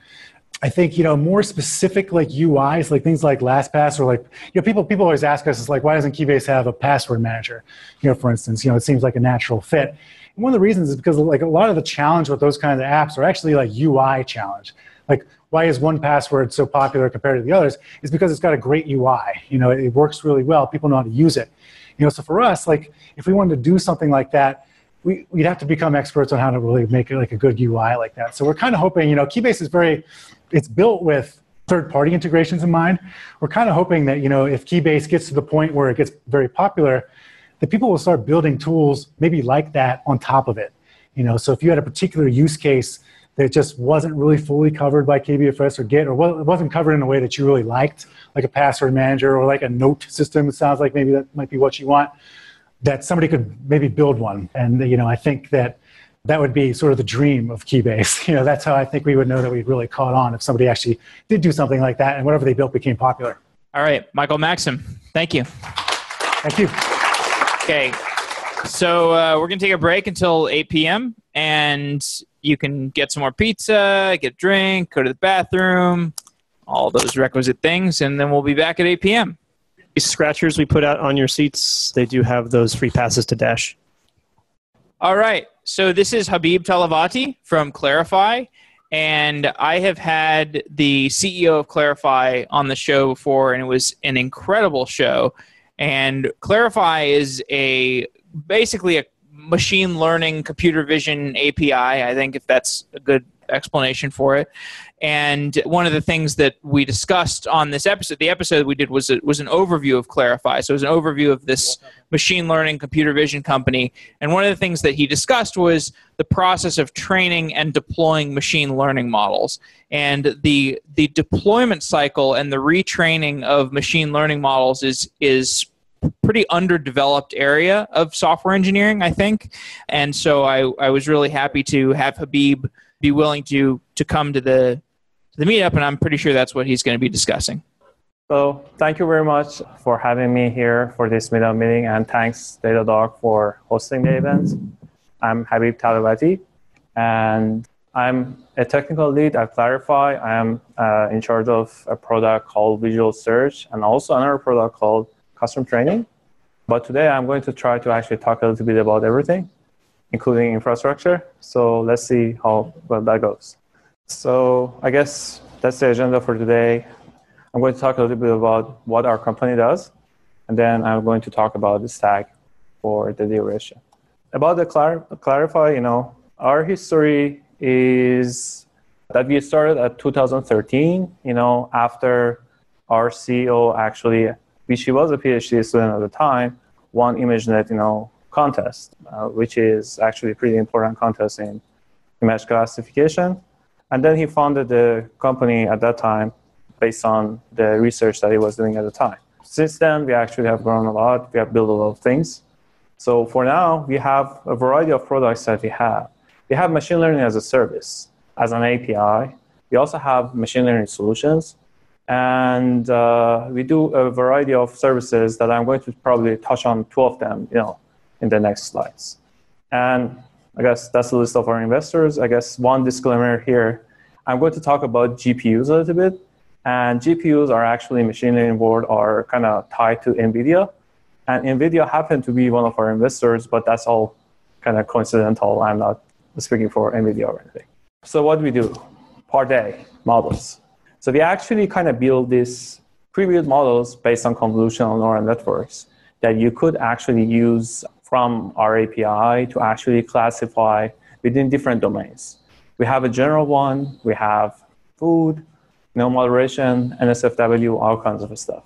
I think, you know, more specific like UIs, like things like LastPass or like, you know, people always ask us, it's like, why doesn't Keybase have a password manager? You know, for instance, you know, it seems like a natural fit. And one of the reasons is because like a lot of the challenge with those kinds of apps are actually like UI challenge. Like why is 1Password so popular compared to the others? It's because it's got a great UI. You know, it works really well. People know how to use it. You know, so for us, like if we wanted to do something like that, we'd have to become experts on how to really make like a good UI like that. So we're kind of hoping, you know, Keybase is it's built with third-party integrations in mind. We're kind of hoping that, you know, if Keybase gets to the point where it gets very popular, that people will start building tools maybe like that on top of it. You know, so if you had a particular use case that just wasn't really fully covered by KBFS or Git, or it wasn't covered in a way that you really liked, like a password manager or like a note system, it sounds like maybe that might be what you want, that somebody could maybe build one. And, you know, I think that would be sort of the dream of Keybase. You know, that's how I think we would know that we'd really caught on if somebody actually did do something like that and whatever they built became popular. All right, Michael Maxim, thank you. Thank you. Okay, so we're going to take a break until 8 p.m. and you can get some more pizza, get a drink, go to the bathroom, all those requisite things, and then we'll be back at 8 p.m. These scratchers we put out on your seats, they do have those free passes to Dash. All right. So this is Habib Talavati from Clarifai, and I have had the CEO of Clarifai on the show before, and it was an incredible show. And Clarifai is basically a machine learning computer vision API, I think, if that's a good explanation for it. And one of the things that we discussed on this episode, the episode we did was an overview of Clarifai. So it was an overview of this machine learning computer vision company. And one of the things that he discussed was the process of training and deploying machine learning models. And the deployment cycle and the retraining of machine learning models is pretty underdeveloped area of software engineering, I think. And so I was really happy to have Habib be willing to come to the meetup, and I'm pretty sure that's what he's going to be discussing. So thank you very much for having me here for this meetup meeting, and thanks Datadog for hosting the event. I'm Habib Talavati, and I'm a technical lead at Clarifai. I am in charge of a product called Visual Search and also another product called Custom Training. But today I'm going to try to actually talk a little bit about everything, including infrastructure. So let's see how well that goes. So I guess that's the agenda for today. I'm going to talk a little bit about what our company does, and then I'm going to talk about the stack for the duration. About the Clarifai, our history is that we started at 2013, after our CEO actually, she was a PhD student at the time, won ImageNet, contest, which is actually a pretty important contest in image classification. And then he founded the company at that time based on the research that he was doing at the time. Since then, we actually have grown a lot. We have built a lot of things. So for now, we have a variety of products that we have. We have machine learning as a service, as an API. We also have machine learning solutions. And we do a variety of services that I'm going to probably touch on 2 of them, in the next slides. And I guess that's the list of our investors. I guess one disclaimer here, I'm going to talk about GPUs a little bit. And GPUs are actually, machine learning world, are kind of tied to NVIDIA. And NVIDIA happened to be one of our investors, but that's all kind of coincidental. I'm not speaking for NVIDIA or anything. So what do we do? Part A, models. So we actually kind of build these pre-built models based on convolutional neural networks that you could actually use from our API to actually classify within different domains. We have a general one, we have food, no moderation, NSFW, all kinds of stuff.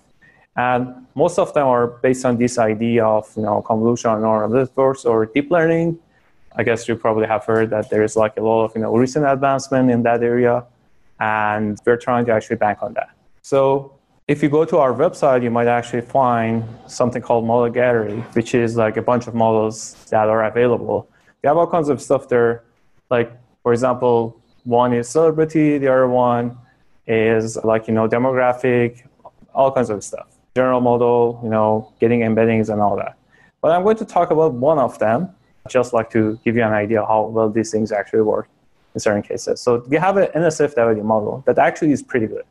And most of them are based on this idea of convolutional neural networks or deep learning. I guess you probably have heard that there is like a lot of recent advancement in that area, and we're trying to actually bank on that. So if you go to our website, you might actually find something called Model Gallery, which is like a bunch of models that are available. We have all kinds of stuff there. Like, for example, one is celebrity, the other one is like, demographic, all kinds of stuff. General model, getting embeddings and all that. But I'm going to talk about one of them, just like to give you an idea how well these things actually work in certain cases. So we have an NSFW model that actually is pretty good.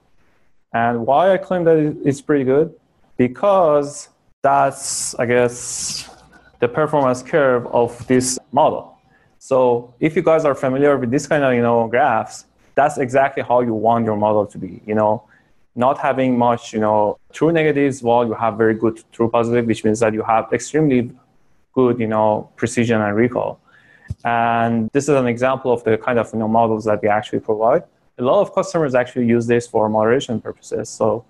And why I claim that it's pretty good? Because that's, I guess, the performance curve of this model. So if you guys are familiar with this kind of, graphs, that's exactly how you want your model to be, not having much, true negatives while you have very good true positive, which means that you have extremely good, precision and recall. And this is an example of the kind of, models that we actually provide. A lot of customers actually use this for moderation purposes. So,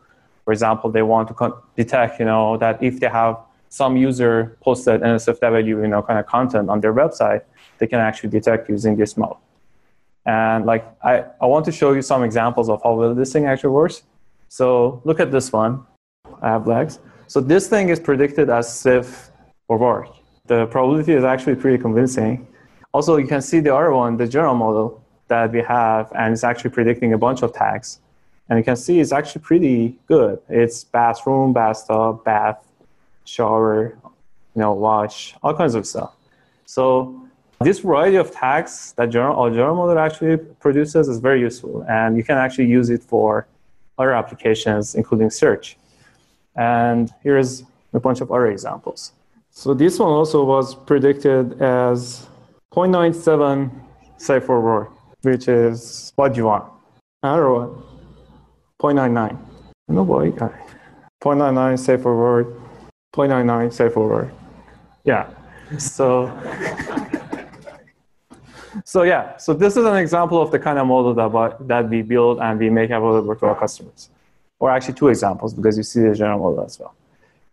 for example, they want to detect, that if they have some user posted NSFW, kind of content on their website, they can actually detect using this model. And like I want to show you some examples of how well this thing actually works. So look at this one. I have legs. So this thing is predicted as stiff or bark. The probability is actually pretty convincing. Also, you can see the other one, the general model that we have, and it's actually predicting a bunch of tags. And you can see it's actually pretty good. It's bathroom, bathtub, bath, shower, watch, all kinds of stuff. So this variety of tags that our general model actually produces is very useful, and you can actually use it for other applications, including search. And here's a bunch of other examples. So this one also was predicted as 0.97 safe for work, which is what you want. Another one, 0.99. No boy, 0.99 safe for work, 0.99 safe for work. Yeah, so... So yeah, so this is an example of the kind of model that we build and we make available to our customers. Or actually 2 examples, because you see the general model as well.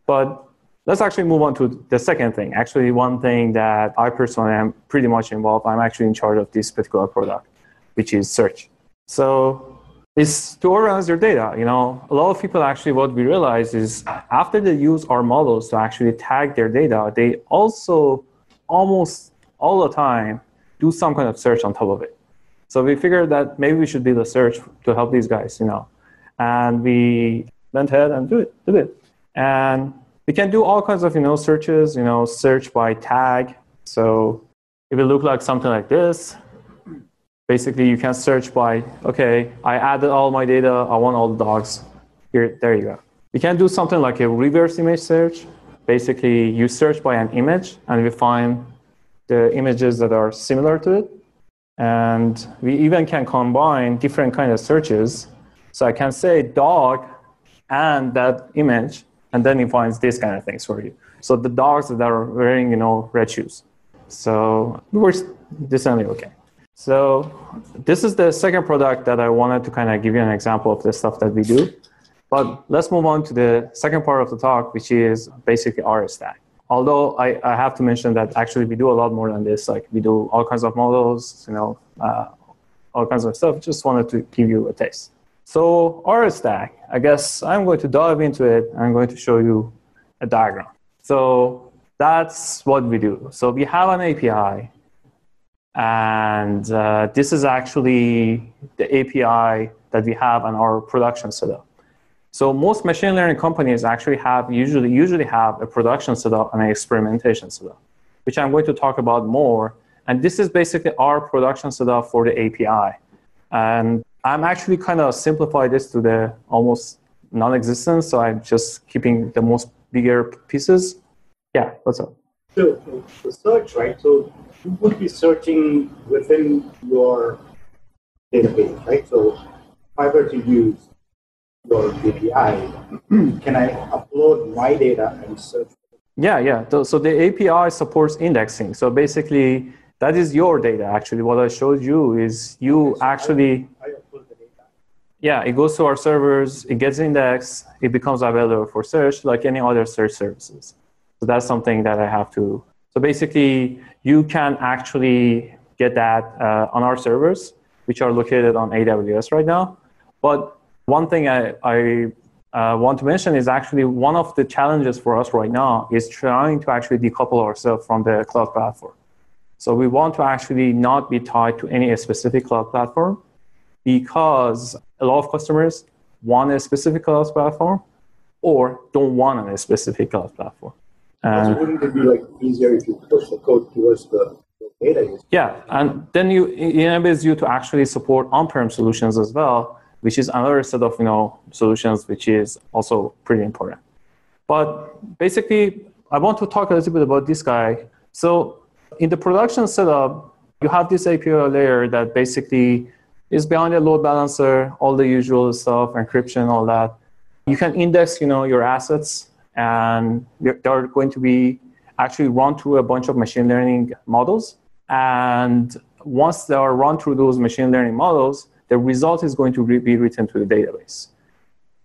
But let's actually move on to the second thing. Actually, one thing that I personally am pretty much involved. I'm actually in charge of this particular product, which is search. So it's to organize your data. A lot of people actually, what we realize is after they use our models to actually tag their data, they also almost all the time do some kind of search on top of it. So we figured that maybe we should do the search to help these guys, And we went ahead and did it. And we can do all kinds of, searches, search by tag. So it will look like something like this. Basically, you can search by, okay, I added all my data. I want all the dogs. Here, there you go. We can do something like a reverse image search. Basically, you search by an image, and we find the images that are similar to it. And we even can combine different kinds of searches. So I can say dog and that image, and then it finds these kind of things for you. So the dogs that are wearing, you know, red shoes. So it works decently okay. So this is the second product that I wanted to kind of give you an example of the stuff that we do. But let's move on to the second part of the talk, which is basically our stack. Although I have to mention that actually we do a lot more than this. Like we do all kinds of models, you know, all kinds of stuff. Just wanted to give you a taste. So our stack, I guess I'm going to dive into it. I'm going to show you a diagram. So that's what we do. So we have an API. And this is actually the API that we have on our production setup. So most machine learning companies actually have usually have a production setup and an experimentation setup, which I'm going to talk about more. And this is basically our production setup for the API. And I'm actually kind of simplified this to the almost non-existent. So I'm just keeping the most bigger pieces. Yeah, what's up? So the search, right? So you would be searching within your database, right? So if I were to use your API, can I upload my data and search? Yeah. So the API supports indexing. So basically, that is your data, actually. What I showed you is you actually... I upload the data. Yeah, it goes to our servers, it gets indexed, it becomes available for search like any other search services. So that's something that I have to... So basically, you can actually get that on our servers, which are located on AWS right now. But one thing I want to mention is actually one of the challenges for us right now is trying to actually decouple ourselves from the cloud platform. So we want to actually not be tied to any specific cloud platform because a lot of customers want a specific cloud platform or don't want a specific cloud platform. So wouldn't it be like easier if you push the code towards the data? Yeah, and then it enables you to actually support on-prem solutions as well, which is another set of solutions, which is also pretty important. But basically, I want to talk a little bit about this guy. So in the production setup, you have this API layer that basically is behind the load balancer, all the usual stuff, encryption, all that. You can index, your assets. And they're going to be actually run through a bunch of machine learning models. And once they are run through those machine learning models, the result is going to be written to the database.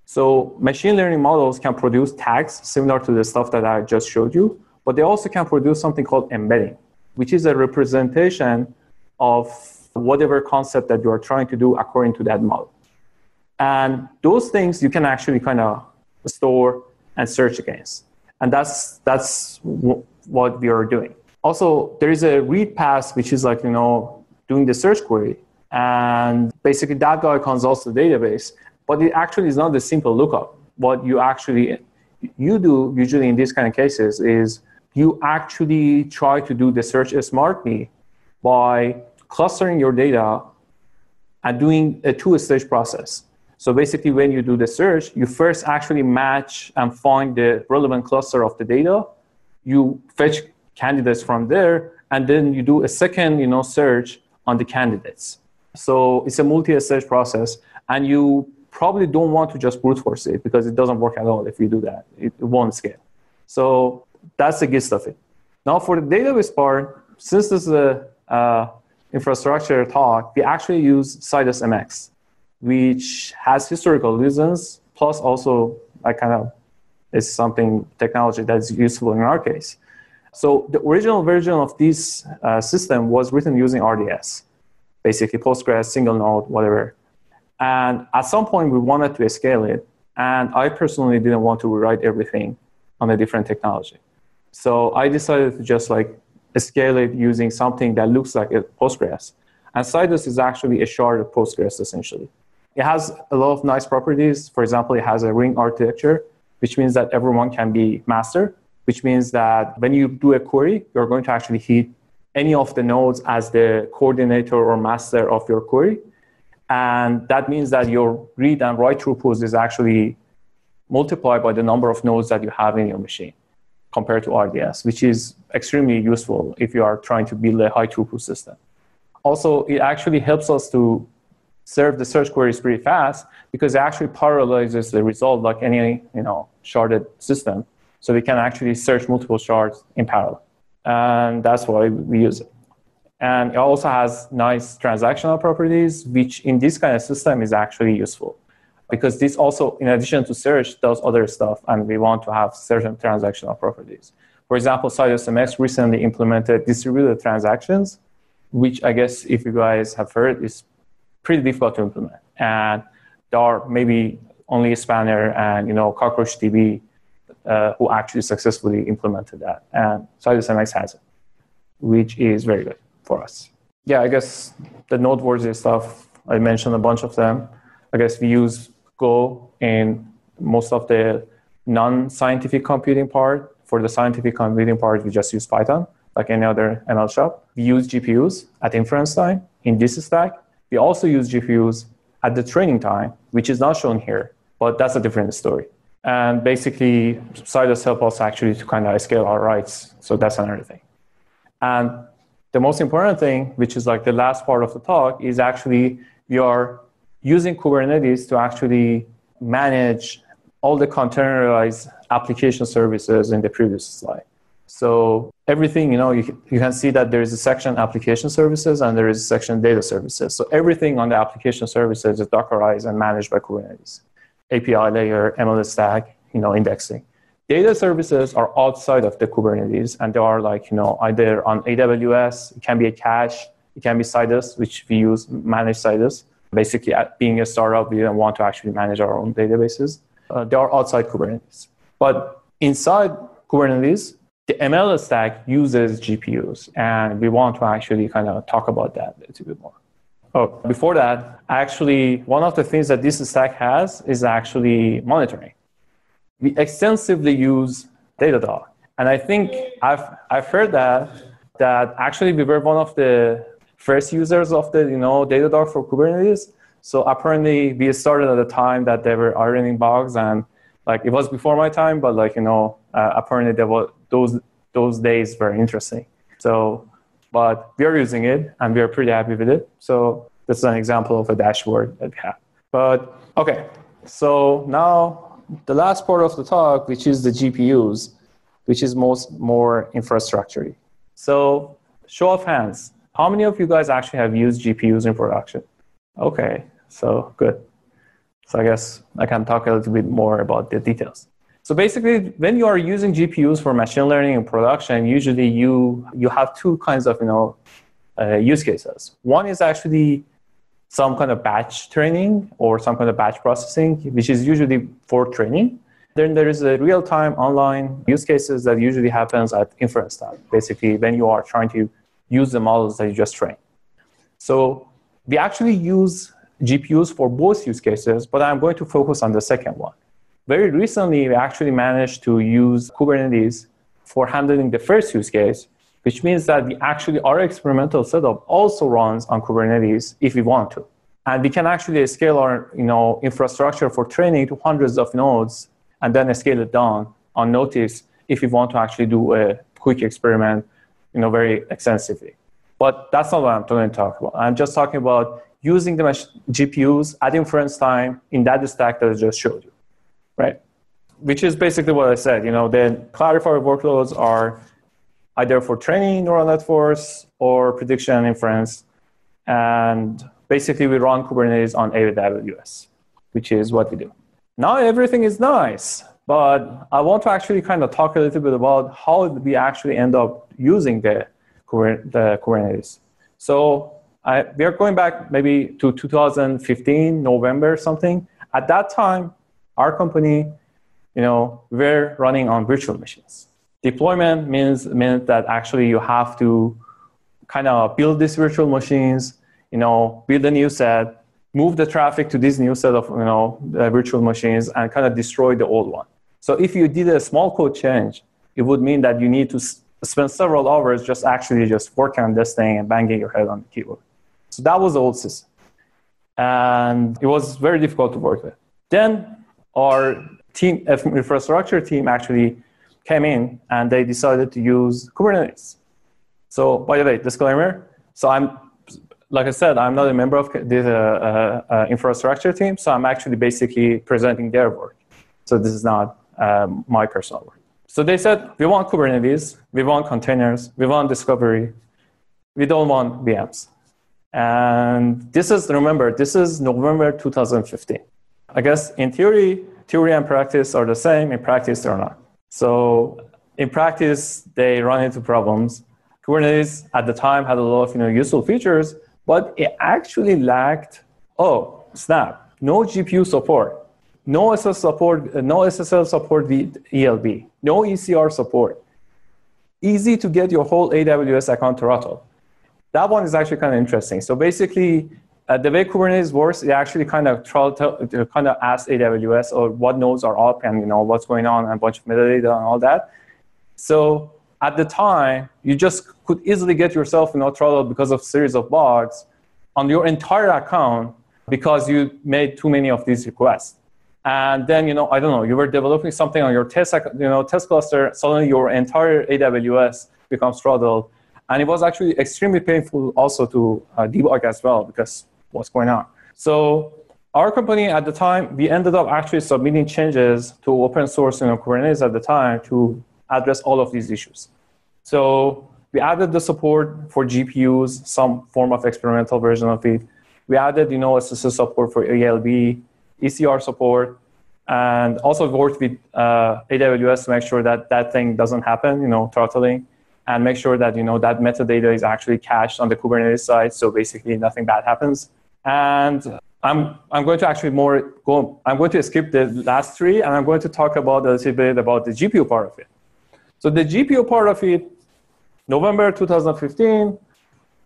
So machine learning models can produce tags similar to the stuff that I just showed you, but they also can produce something called embedding, which is a representation of whatever concept that you are trying to do according to that model. And those things you can actually kind of store and search against. And that's what we are doing. Also, there is a read pass, which is like, doing the search query. And basically that guy consults the database, but it actually is not a simple lookup. What you actually, do usually in these kind of cases is you actually try to do the search smartly by clustering your data and doing a two-stage process. So basically, when you do the search, you first actually match and find the relevant cluster of the data. You fetch candidates from there, and then you do a second, search on the candidates. So it's a multi-stage process, and you probably don't want to just brute force it because it doesn't work at all if you do that. It won't scale. So that's the gist of it. Now, for the database part, since this is an infrastructure talk, we actually use Citus MX, which has historical reasons, plus also is something technology that's useful in our case. So the original version of this system was written using RDS, basically Postgres, single node, whatever. And at some point, we wanted to scale it. And I personally didn't want to rewrite everything on a different technology. So I decided to just scale it using something that looks like a Postgres. And Citus is actually a shard of Postgres, essentially. It has a lot of nice properties. For example, it has a ring architecture, which means that everyone can be master, which means that when you do a query, you're going to actually hit any of the nodes as the coordinator or master of your query. And that means that your read and write throughput is actually multiplied by the number of nodes that you have in your machine compared to RDS, which is extremely useful if you are trying to build a high throughput system. Also, it actually helps us to serve the search queries pretty fast because it actually parallelizes the result like any sharded system. So we can actually search multiple shards in parallel. And that's why we use it. And it also has nice transactional properties, which in this kind of system is actually useful. Because this also, in addition to search, does other stuff, and we want to have certain transactional properties. For example, Citus MX recently implemented distributed transactions, which I guess, if you guys have heard, is pretty difficult to implement. And there are maybe only Spanner and CockroachDB who actually successfully implemented that. And Citus MX has it, which is very good for us. Yeah, I guess the noteworthy stuff, I mentioned a bunch of them. I guess we use Go in most of the non-scientific computing part. For the scientific computing part, we just use Python, like any other ML shop. We use GPUs at inference time in this stack. We also use GPUs at the training time, which is not shown here, but that's a different story. And basically, Citus helps us actually to kind of scale our writes. So that's another thing. And the most important thing, which is like the last part of the talk, is actually we are using Kubernetes to actually manage all the containerized application services in the previous slide. So everything, you can see that there is a section application services and there is a section data services. So everything on the application services is Dockerized and managed by Kubernetes. API layer, ML stack, indexing. Data services are outside of the Kubernetes, and they are like, either on AWS, it can be a cache, it can be Citus, which we use, manage Citus. Basically, at being a startup, we didn't want to actually manage our own databases. They are outside Kubernetes. But inside Kubernetes, the ML stack uses GPUs, and we want to actually kind of talk about that a little bit more. Oh, before that, actually, one of the things that this stack has is actually monitoring. We extensively use Datadog, and I think I've heard that actually we were one of the first users of the Datadog for Kubernetes. So apparently we started at a time that they were ironing bugs, and like it was before my time, but like apparently there was those days were interesting. So, but we are using it and we are pretty happy with it. So this is an example of a dashboard that we have. But okay, so now the last part of the talk, which is the GPUs, which is more infrastructure-y. So show of hands. How many of you guys actually have used GPUs in production? Okay, so good. So I guess I can talk a little bit more about the details. So basically, when you are using GPUs for machine learning in production, usually you have two kinds of use cases. One is actually some kind of batch training or some kind of batch processing, which is usually for training. Then there is a real-time online use cases that usually happens at inference time, basically when you are trying to use the models that you just trained. So we actually use GPUs for both use cases, but I'm going to focus on the second one. Very recently, we actually managed to use Kubernetes for handling the first use case, which means that we actually, our experimental setup also runs on Kubernetes if we want to. And we can actually scale our infrastructure for training to hundreds of nodes and then scale it down on notice if we want to actually do a quick experiment very extensively. But that's not what I'm going to talk about. I'm just talking about using the GPUs at inference time in that stack that I just showed you, right? Which is basically what I said. The Clarifai workloads are either for training neural networks or prediction and inference. And basically, we run Kubernetes on AWS, which is what we do. Now everything is nice. But I want to actually kind of talk a little bit about how we actually end up using the Kubernetes. So we are going back maybe to 2015, November or something. At that time, our company, we're running on virtual machines. Deployment meant that actually you have to kind of build these virtual machines, build a new set, move the traffic to this new set of virtual machines, and kind of destroy the old one. So if you did a small code change, it would mean that you need to spend several hours just working on this thing and banging your head on the keyboard. So that was the old system. And it was very difficult to work with. Then our team, infrastructure team actually came in and they decided to use Kubernetes. So by the way, disclaimer, so I'm like I said, I'm not a member of this infrastructure team, so I'm actually basically presenting their work. So this is not my personal work. So they said, we want Kubernetes, we want containers, we want discovery, we don't want VMs. And this is, remember, this is November 2015. I guess in theory and practice are the same, in practice they're not. So in practice, they run into problems. Kubernetes at the time had a lot of useful features, but it actually lacked, oh, snap, no GPU support, no SSL support with ELB, no ECR support. Easy to get your whole AWS account to throttle. That one is actually kind of interesting. So basically, the way Kubernetes works, it actually kind of asks AWS, or what nodes are up and what's going on, and a bunch of metadata and all that. So at the time, you just could easily get yourself in trouble because of a series of bugs on your entire account because you made too many of these requests. And then, I don't know, you were developing something on your test cluster, suddenly your entire AWS becomes throttled. And it was actually extremely painful also to debug as well, because what's going on? So our company at the time, we ended up actually submitting changes to open source Kubernetes at the time to address all of these issues. So we added the support for GPUs, some form of experimental version of it. We added SSL support for ELB, ECR support, and also worked with AWS to make sure that that thing doesn't happen, throttling, and make sure that, that metadata is actually cached on the Kubernetes side, so basically nothing bad happens. And I'm going to actually I'm going to skip the last three, and I'm going to talk about a little bit about the GPU part of it. So the GPU part of it, November 2015,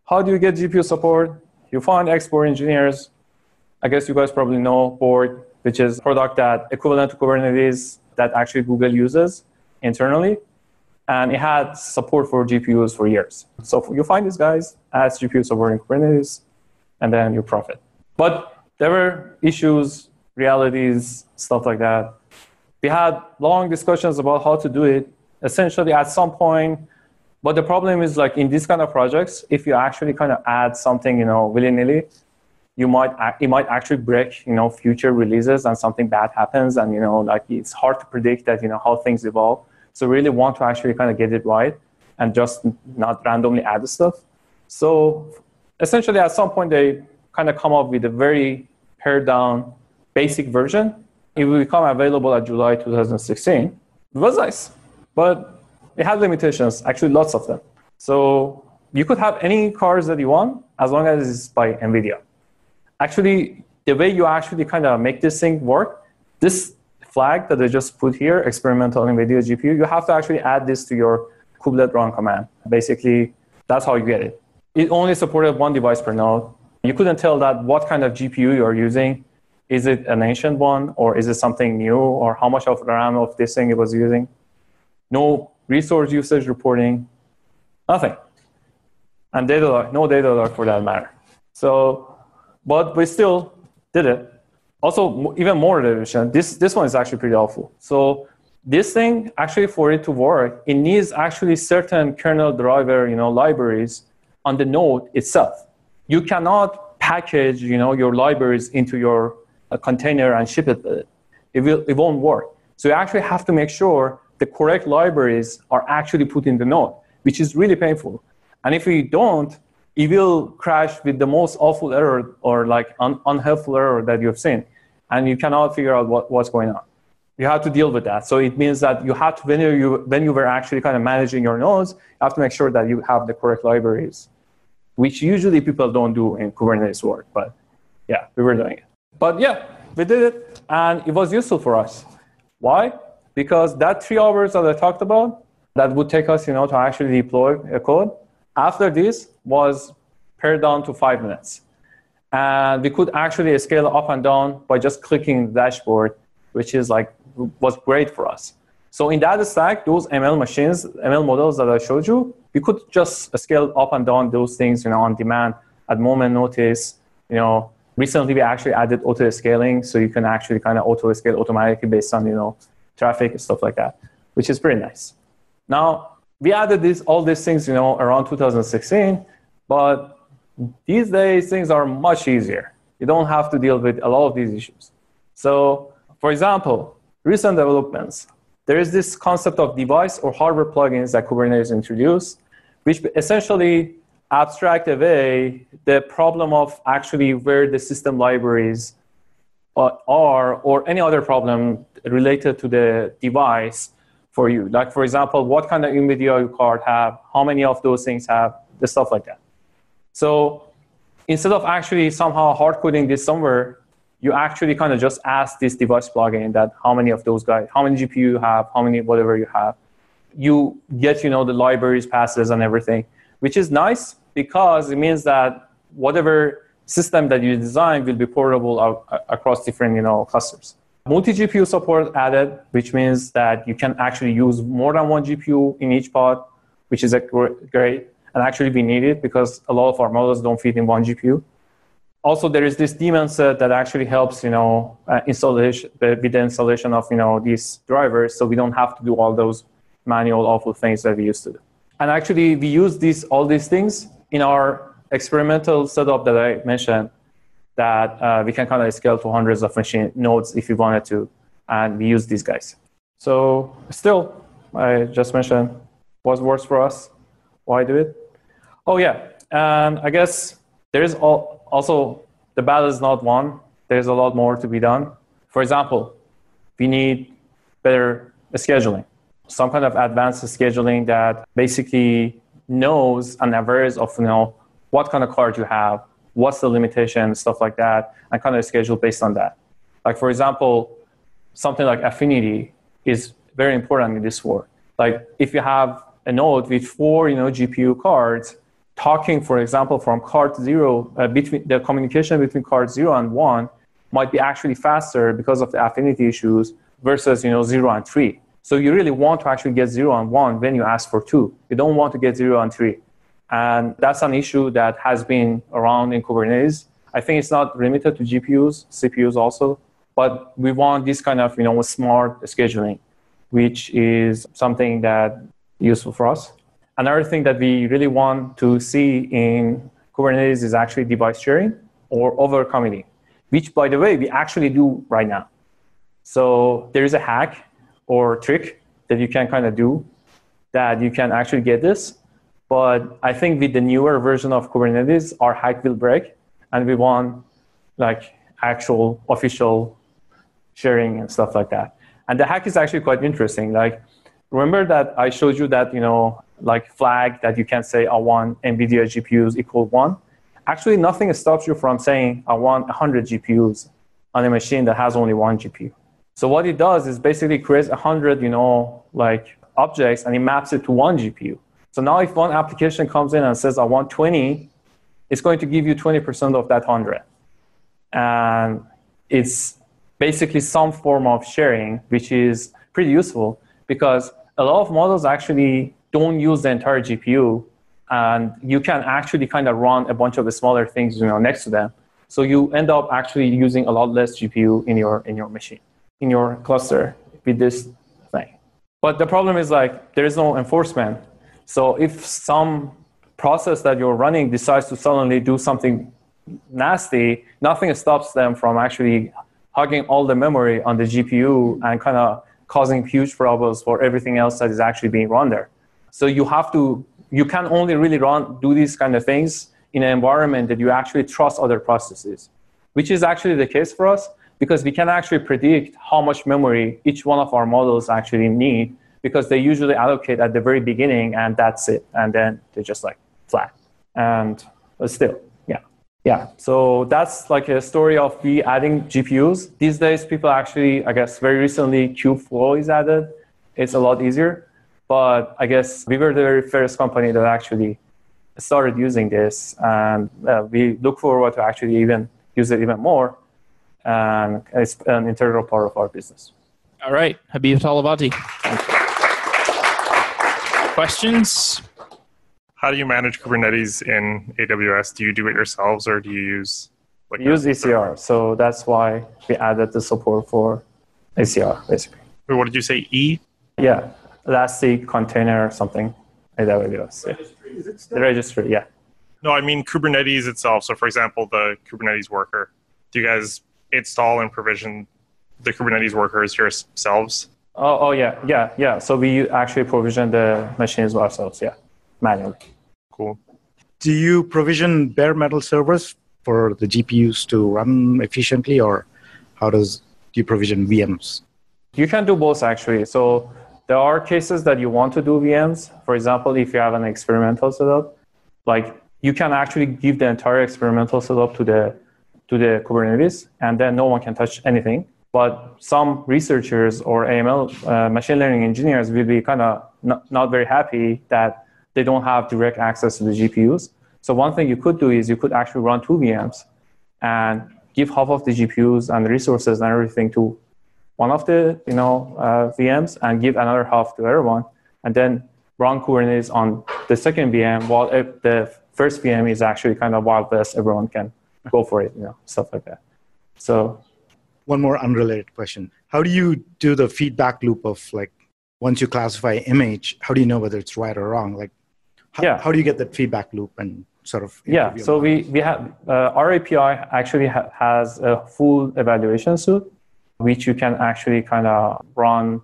how do you get GPU support? You find export engineers. I guess you guys probably know Borg, which is a product that equivalent to Kubernetes that actually Google uses internally. And it had support for GPUs for years. So you find these guys, as GPU support in Kubernetes, and then you profit. But there were issues, realities, stuff like that. We had long discussions about how to do it. Essentially, at some point, but the problem is, like, in these kind of projects, if you actually kind of add something, willy-nilly, it might actually break, future releases, and something bad happens, and like it's hard to predict that, how things evolve. So really want to actually kind of get it right, and just not randomly add the stuff. So essentially, at some point, they kind of come up with a very pared down, basic version. It will become available at July 2016. It was nice. But it had limitations, actually lots of them. So you could have any cards that you want, as long as it's by NVIDIA. Actually, the way you actually kind of make this thing work, this flag that I just put here, experimental NVIDIA GPU, you have to actually add this to your kubelet run command. Basically, that's how you get it. It only supported one device per node. You couldn't tell that what kind of GPU you're using. Is it an ancient one, or is it something new, or how much of RAM of this thing it was using? No resource usage reporting, nothing. And Datadog, no Datadog for that matter. So, but we still did it. Also, even more revision, this one is actually pretty awful. So this thing, actually for it to work, it needs actually certain kernel driver libraries on the node itself. You cannot package your libraries into your container and ship it. It won't work. So you actually have to make sure the correct libraries are actually put in the node, which is really painful. And if you don't, it will crash with the most awful error, or like unhelpful error that you've seen. And you cannot figure out what's going on. You have to deal with that. So it means that you have to, when you were actually kind of managing your nodes, you have to make sure that you have the correct libraries, which usually people don't do in Kubernetes work. But yeah, we were doing it. But yeah, we did it. And it was useful for us. Why? Because that 3 hours that I talked about, that would take us to actually deploy a code, after this was pared down to 5 minutes. And we could actually scale up and down by just clicking the dashboard, which is like, was great for us. So in that stack, those ML machines, ML models that I showed you, we could just scale up and down those things on demand at moment notice. Recently we actually added auto scaling, so you can actually kind of auto scale automatically based on traffic and stuff like that, which is pretty nice. Now, we added all these things around 2016, but These days, things are much easier. You don't have to deal with a lot of these issues. So, for example, recent developments. There is this concept of device or hardware plugins that Kubernetes introduced, which essentially abstract away the problem of actually where the system libraries are or any other problem related to the device for you. Like, for example, what kind of NVIDIA card have, how many of those things have, the stuff like that. So instead of actually somehow hard coding this somewhere, you actually kind of just ask this device plugin that how many of those guys, how many GPU you have, how many whatever you have. You get, you know, the libraries, passes, and everything, which is nice because it means that whatever system that you design will be portable across different, you know, clusters. Multi-GPU support added, which means that you can actually use more than one GPU in each pod, which is great and actually we need it because a lot of our models don't fit in one GPU. Also, there is this daemon set that actually helps, you know, installation with the installation of, you know, these drivers, so we don't have to do all those manual awful things that we used to do. And actually, we use these all these things in our experimental setup that I mentioned, that we can kind of scale to hundreds of machine nodes if we wanted to, and we use these guys. So still, I just mentioned what works for us, why do it? Oh yeah, and I guess there is also, the battle is not won. There's a lot more to be done. For example, we need better scheduling, some kind of advanced scheduling that basically knows and awares of, you know, what kind of card you have, what's the limitation, stuff like that, and kind of schedule based on that. Like, for example, something like affinity is very important in this work. Like, if you have a node with four, you know, GPU cards, talking, for example, from card zero, between the communication between card 0 and 1 might be actually faster because of the affinity issues versus, you know, 0 and 3. So you really want to actually get 0 and 1 when you ask for 2. You don't want to get 0 and 3. And that's an issue that has been around in Kubernetes. I think it's not limited to GPUs, CPUs also, but we want this kind of, you know, smart scheduling, which is something that is useful for us. Another thing that we really want to see in Kubernetes is actually device sharing or overcommitting, which, by the way, we actually do right now. So there is a hack or trick that you can kind of do that you can actually get this. But I think with the newer version of Kubernetes, our hack will break, and we want like actual official sharing and stuff like that. And the hack is actually quite interesting. Like, remember that I showed you that, you know, like flag that you can say, I want NVIDIA GPUs equal 1. Actually, nothing stops you from saying, I want 100 GPUs on a machine that has only 1 GPU. So what it does is basically creates 100, you know, like objects, and it maps it to 1 GPU. So now if one application comes in and says, I want 20, it's going to give you 20% of that 100. And it's basically some form of sharing, which is pretty useful because a lot of models actually don't use the entire GPU, and you can actually kind of run a bunch of the smaller things, you know, next to them. So you end up actually using a lot less GPU in your machine, in your cluster with this thing. But the problem is, like, there is no enforcement. So if some process that you're running decides to suddenly do something nasty, nothing stops them from actually hogging all the memory on the GPU and kind of causing huge problems for everything else that is actually being run there. So you can only really do these kind of things in an environment that you actually trust other processes, which is actually the case for us because we can actually predict how much memory each one of our models actually need because they usually allocate at the very beginning and that's it. And then they're just like flat and still, yeah. Yeah, so that's like a story of we adding GPUs. These days, people actually, I guess very recently, kubeflow is added. It's a lot easier. But I guess we were the very first company that actually started using this, and we look forward to actually even use it even more, and it's an integral part of our business. All right, Habib Talavati. Questions? How do you manage Kubernetes in AWS? Do you do it yourselves, or do you use? Like, we use ECR, so that's why we added the support for ECR, basically. Wait, what did you say? E? Yeah. Elastic container or something, AWS. Yeah. The registry, yeah. No, I mean Kubernetes itself. So for example, the Kubernetes worker. Do you guys install and provision the Kubernetes workers yourselves? Oh yeah. So we actually provision the machines ourselves, manually. Cool. Do you provision bare metal servers for the GPUs to run efficiently, or how do you provision VMs? You can do both, actually. So there are cases that you want to do VMs. For example, if you have an experimental setup, like you can actually give the entire experimental setup to the Kubernetes, and then no one can touch anything. But some researchers or AML machine learning engineers will be kind of not very happy that they don't have direct access to the GPUs. So one thing you could do is you could actually run two VMs and give half of the GPUs and the resources and everything to one of the VMs and give another half to the other one, and then run Kubernetes on the second VM while the first VM is actually kind of wild west. Everyone can go for it, stuff like that. So. One more unrelated question. How do you do the feedback loop of, like, once you classify image, how do you know whether it's right or wrong? Like, how do you get that feedback loop and sort of... Yeah, so we have... our API actually has a full evaluation suite, which you can actually kind of run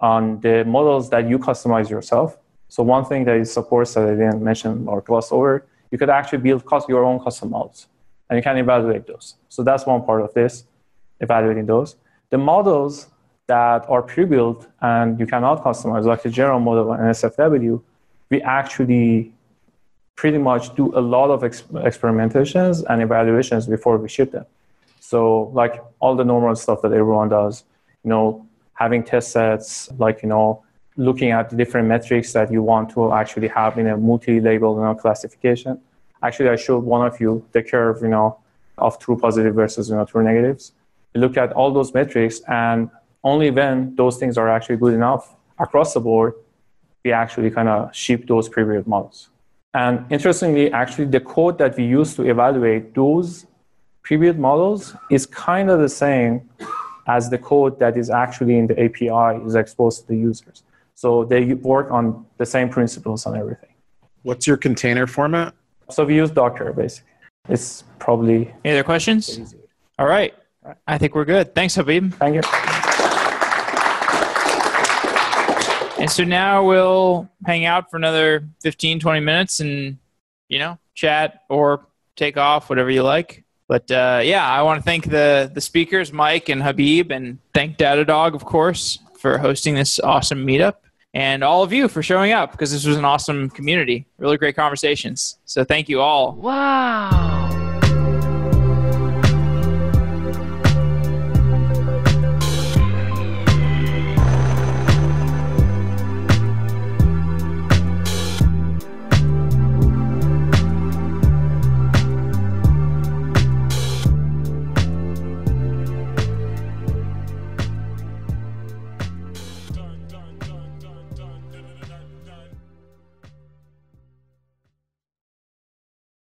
on the models that you customize yourself. So one thing that it supports that I didn't mention or gloss over, you could actually build your own custom models, and you can evaluate those. So that's one part of this. Evaluating those. The models that are pre-built and you cannot customize, like the general model and NSFW, we actually pretty much do a lot of experimentations and evaluations before we ship them. So like all the normal stuff that everyone does, having test sets, looking at the different metrics that you want to actually have in a multi-label classification. Actually, I showed one of you the curve, of true positive versus true negatives. We look at all those metrics, and only when those things are actually good enough across the board, we actually kind of ship those pre-built models. And interestingly, actually, the code that we use to evaluate those pre-built models is kind of the same as the code that is actually in the API is exposed to the users. So they work on the same principles on everything. What's your container format? So we use Docker, basically. It's probably... Any other questions? Easier. All right. I think we're good. Thanks, Habib. Thank you. And so now we'll hang out for another 15, 20 minutes and, chat or take off, whatever you like. But I want to thank the speakers, Mike and Habib, and thank Datadog, of course, for hosting this awesome meetup, and all of you for showing up, because this was an awesome community. Really great conversations. So thank you all. Wow.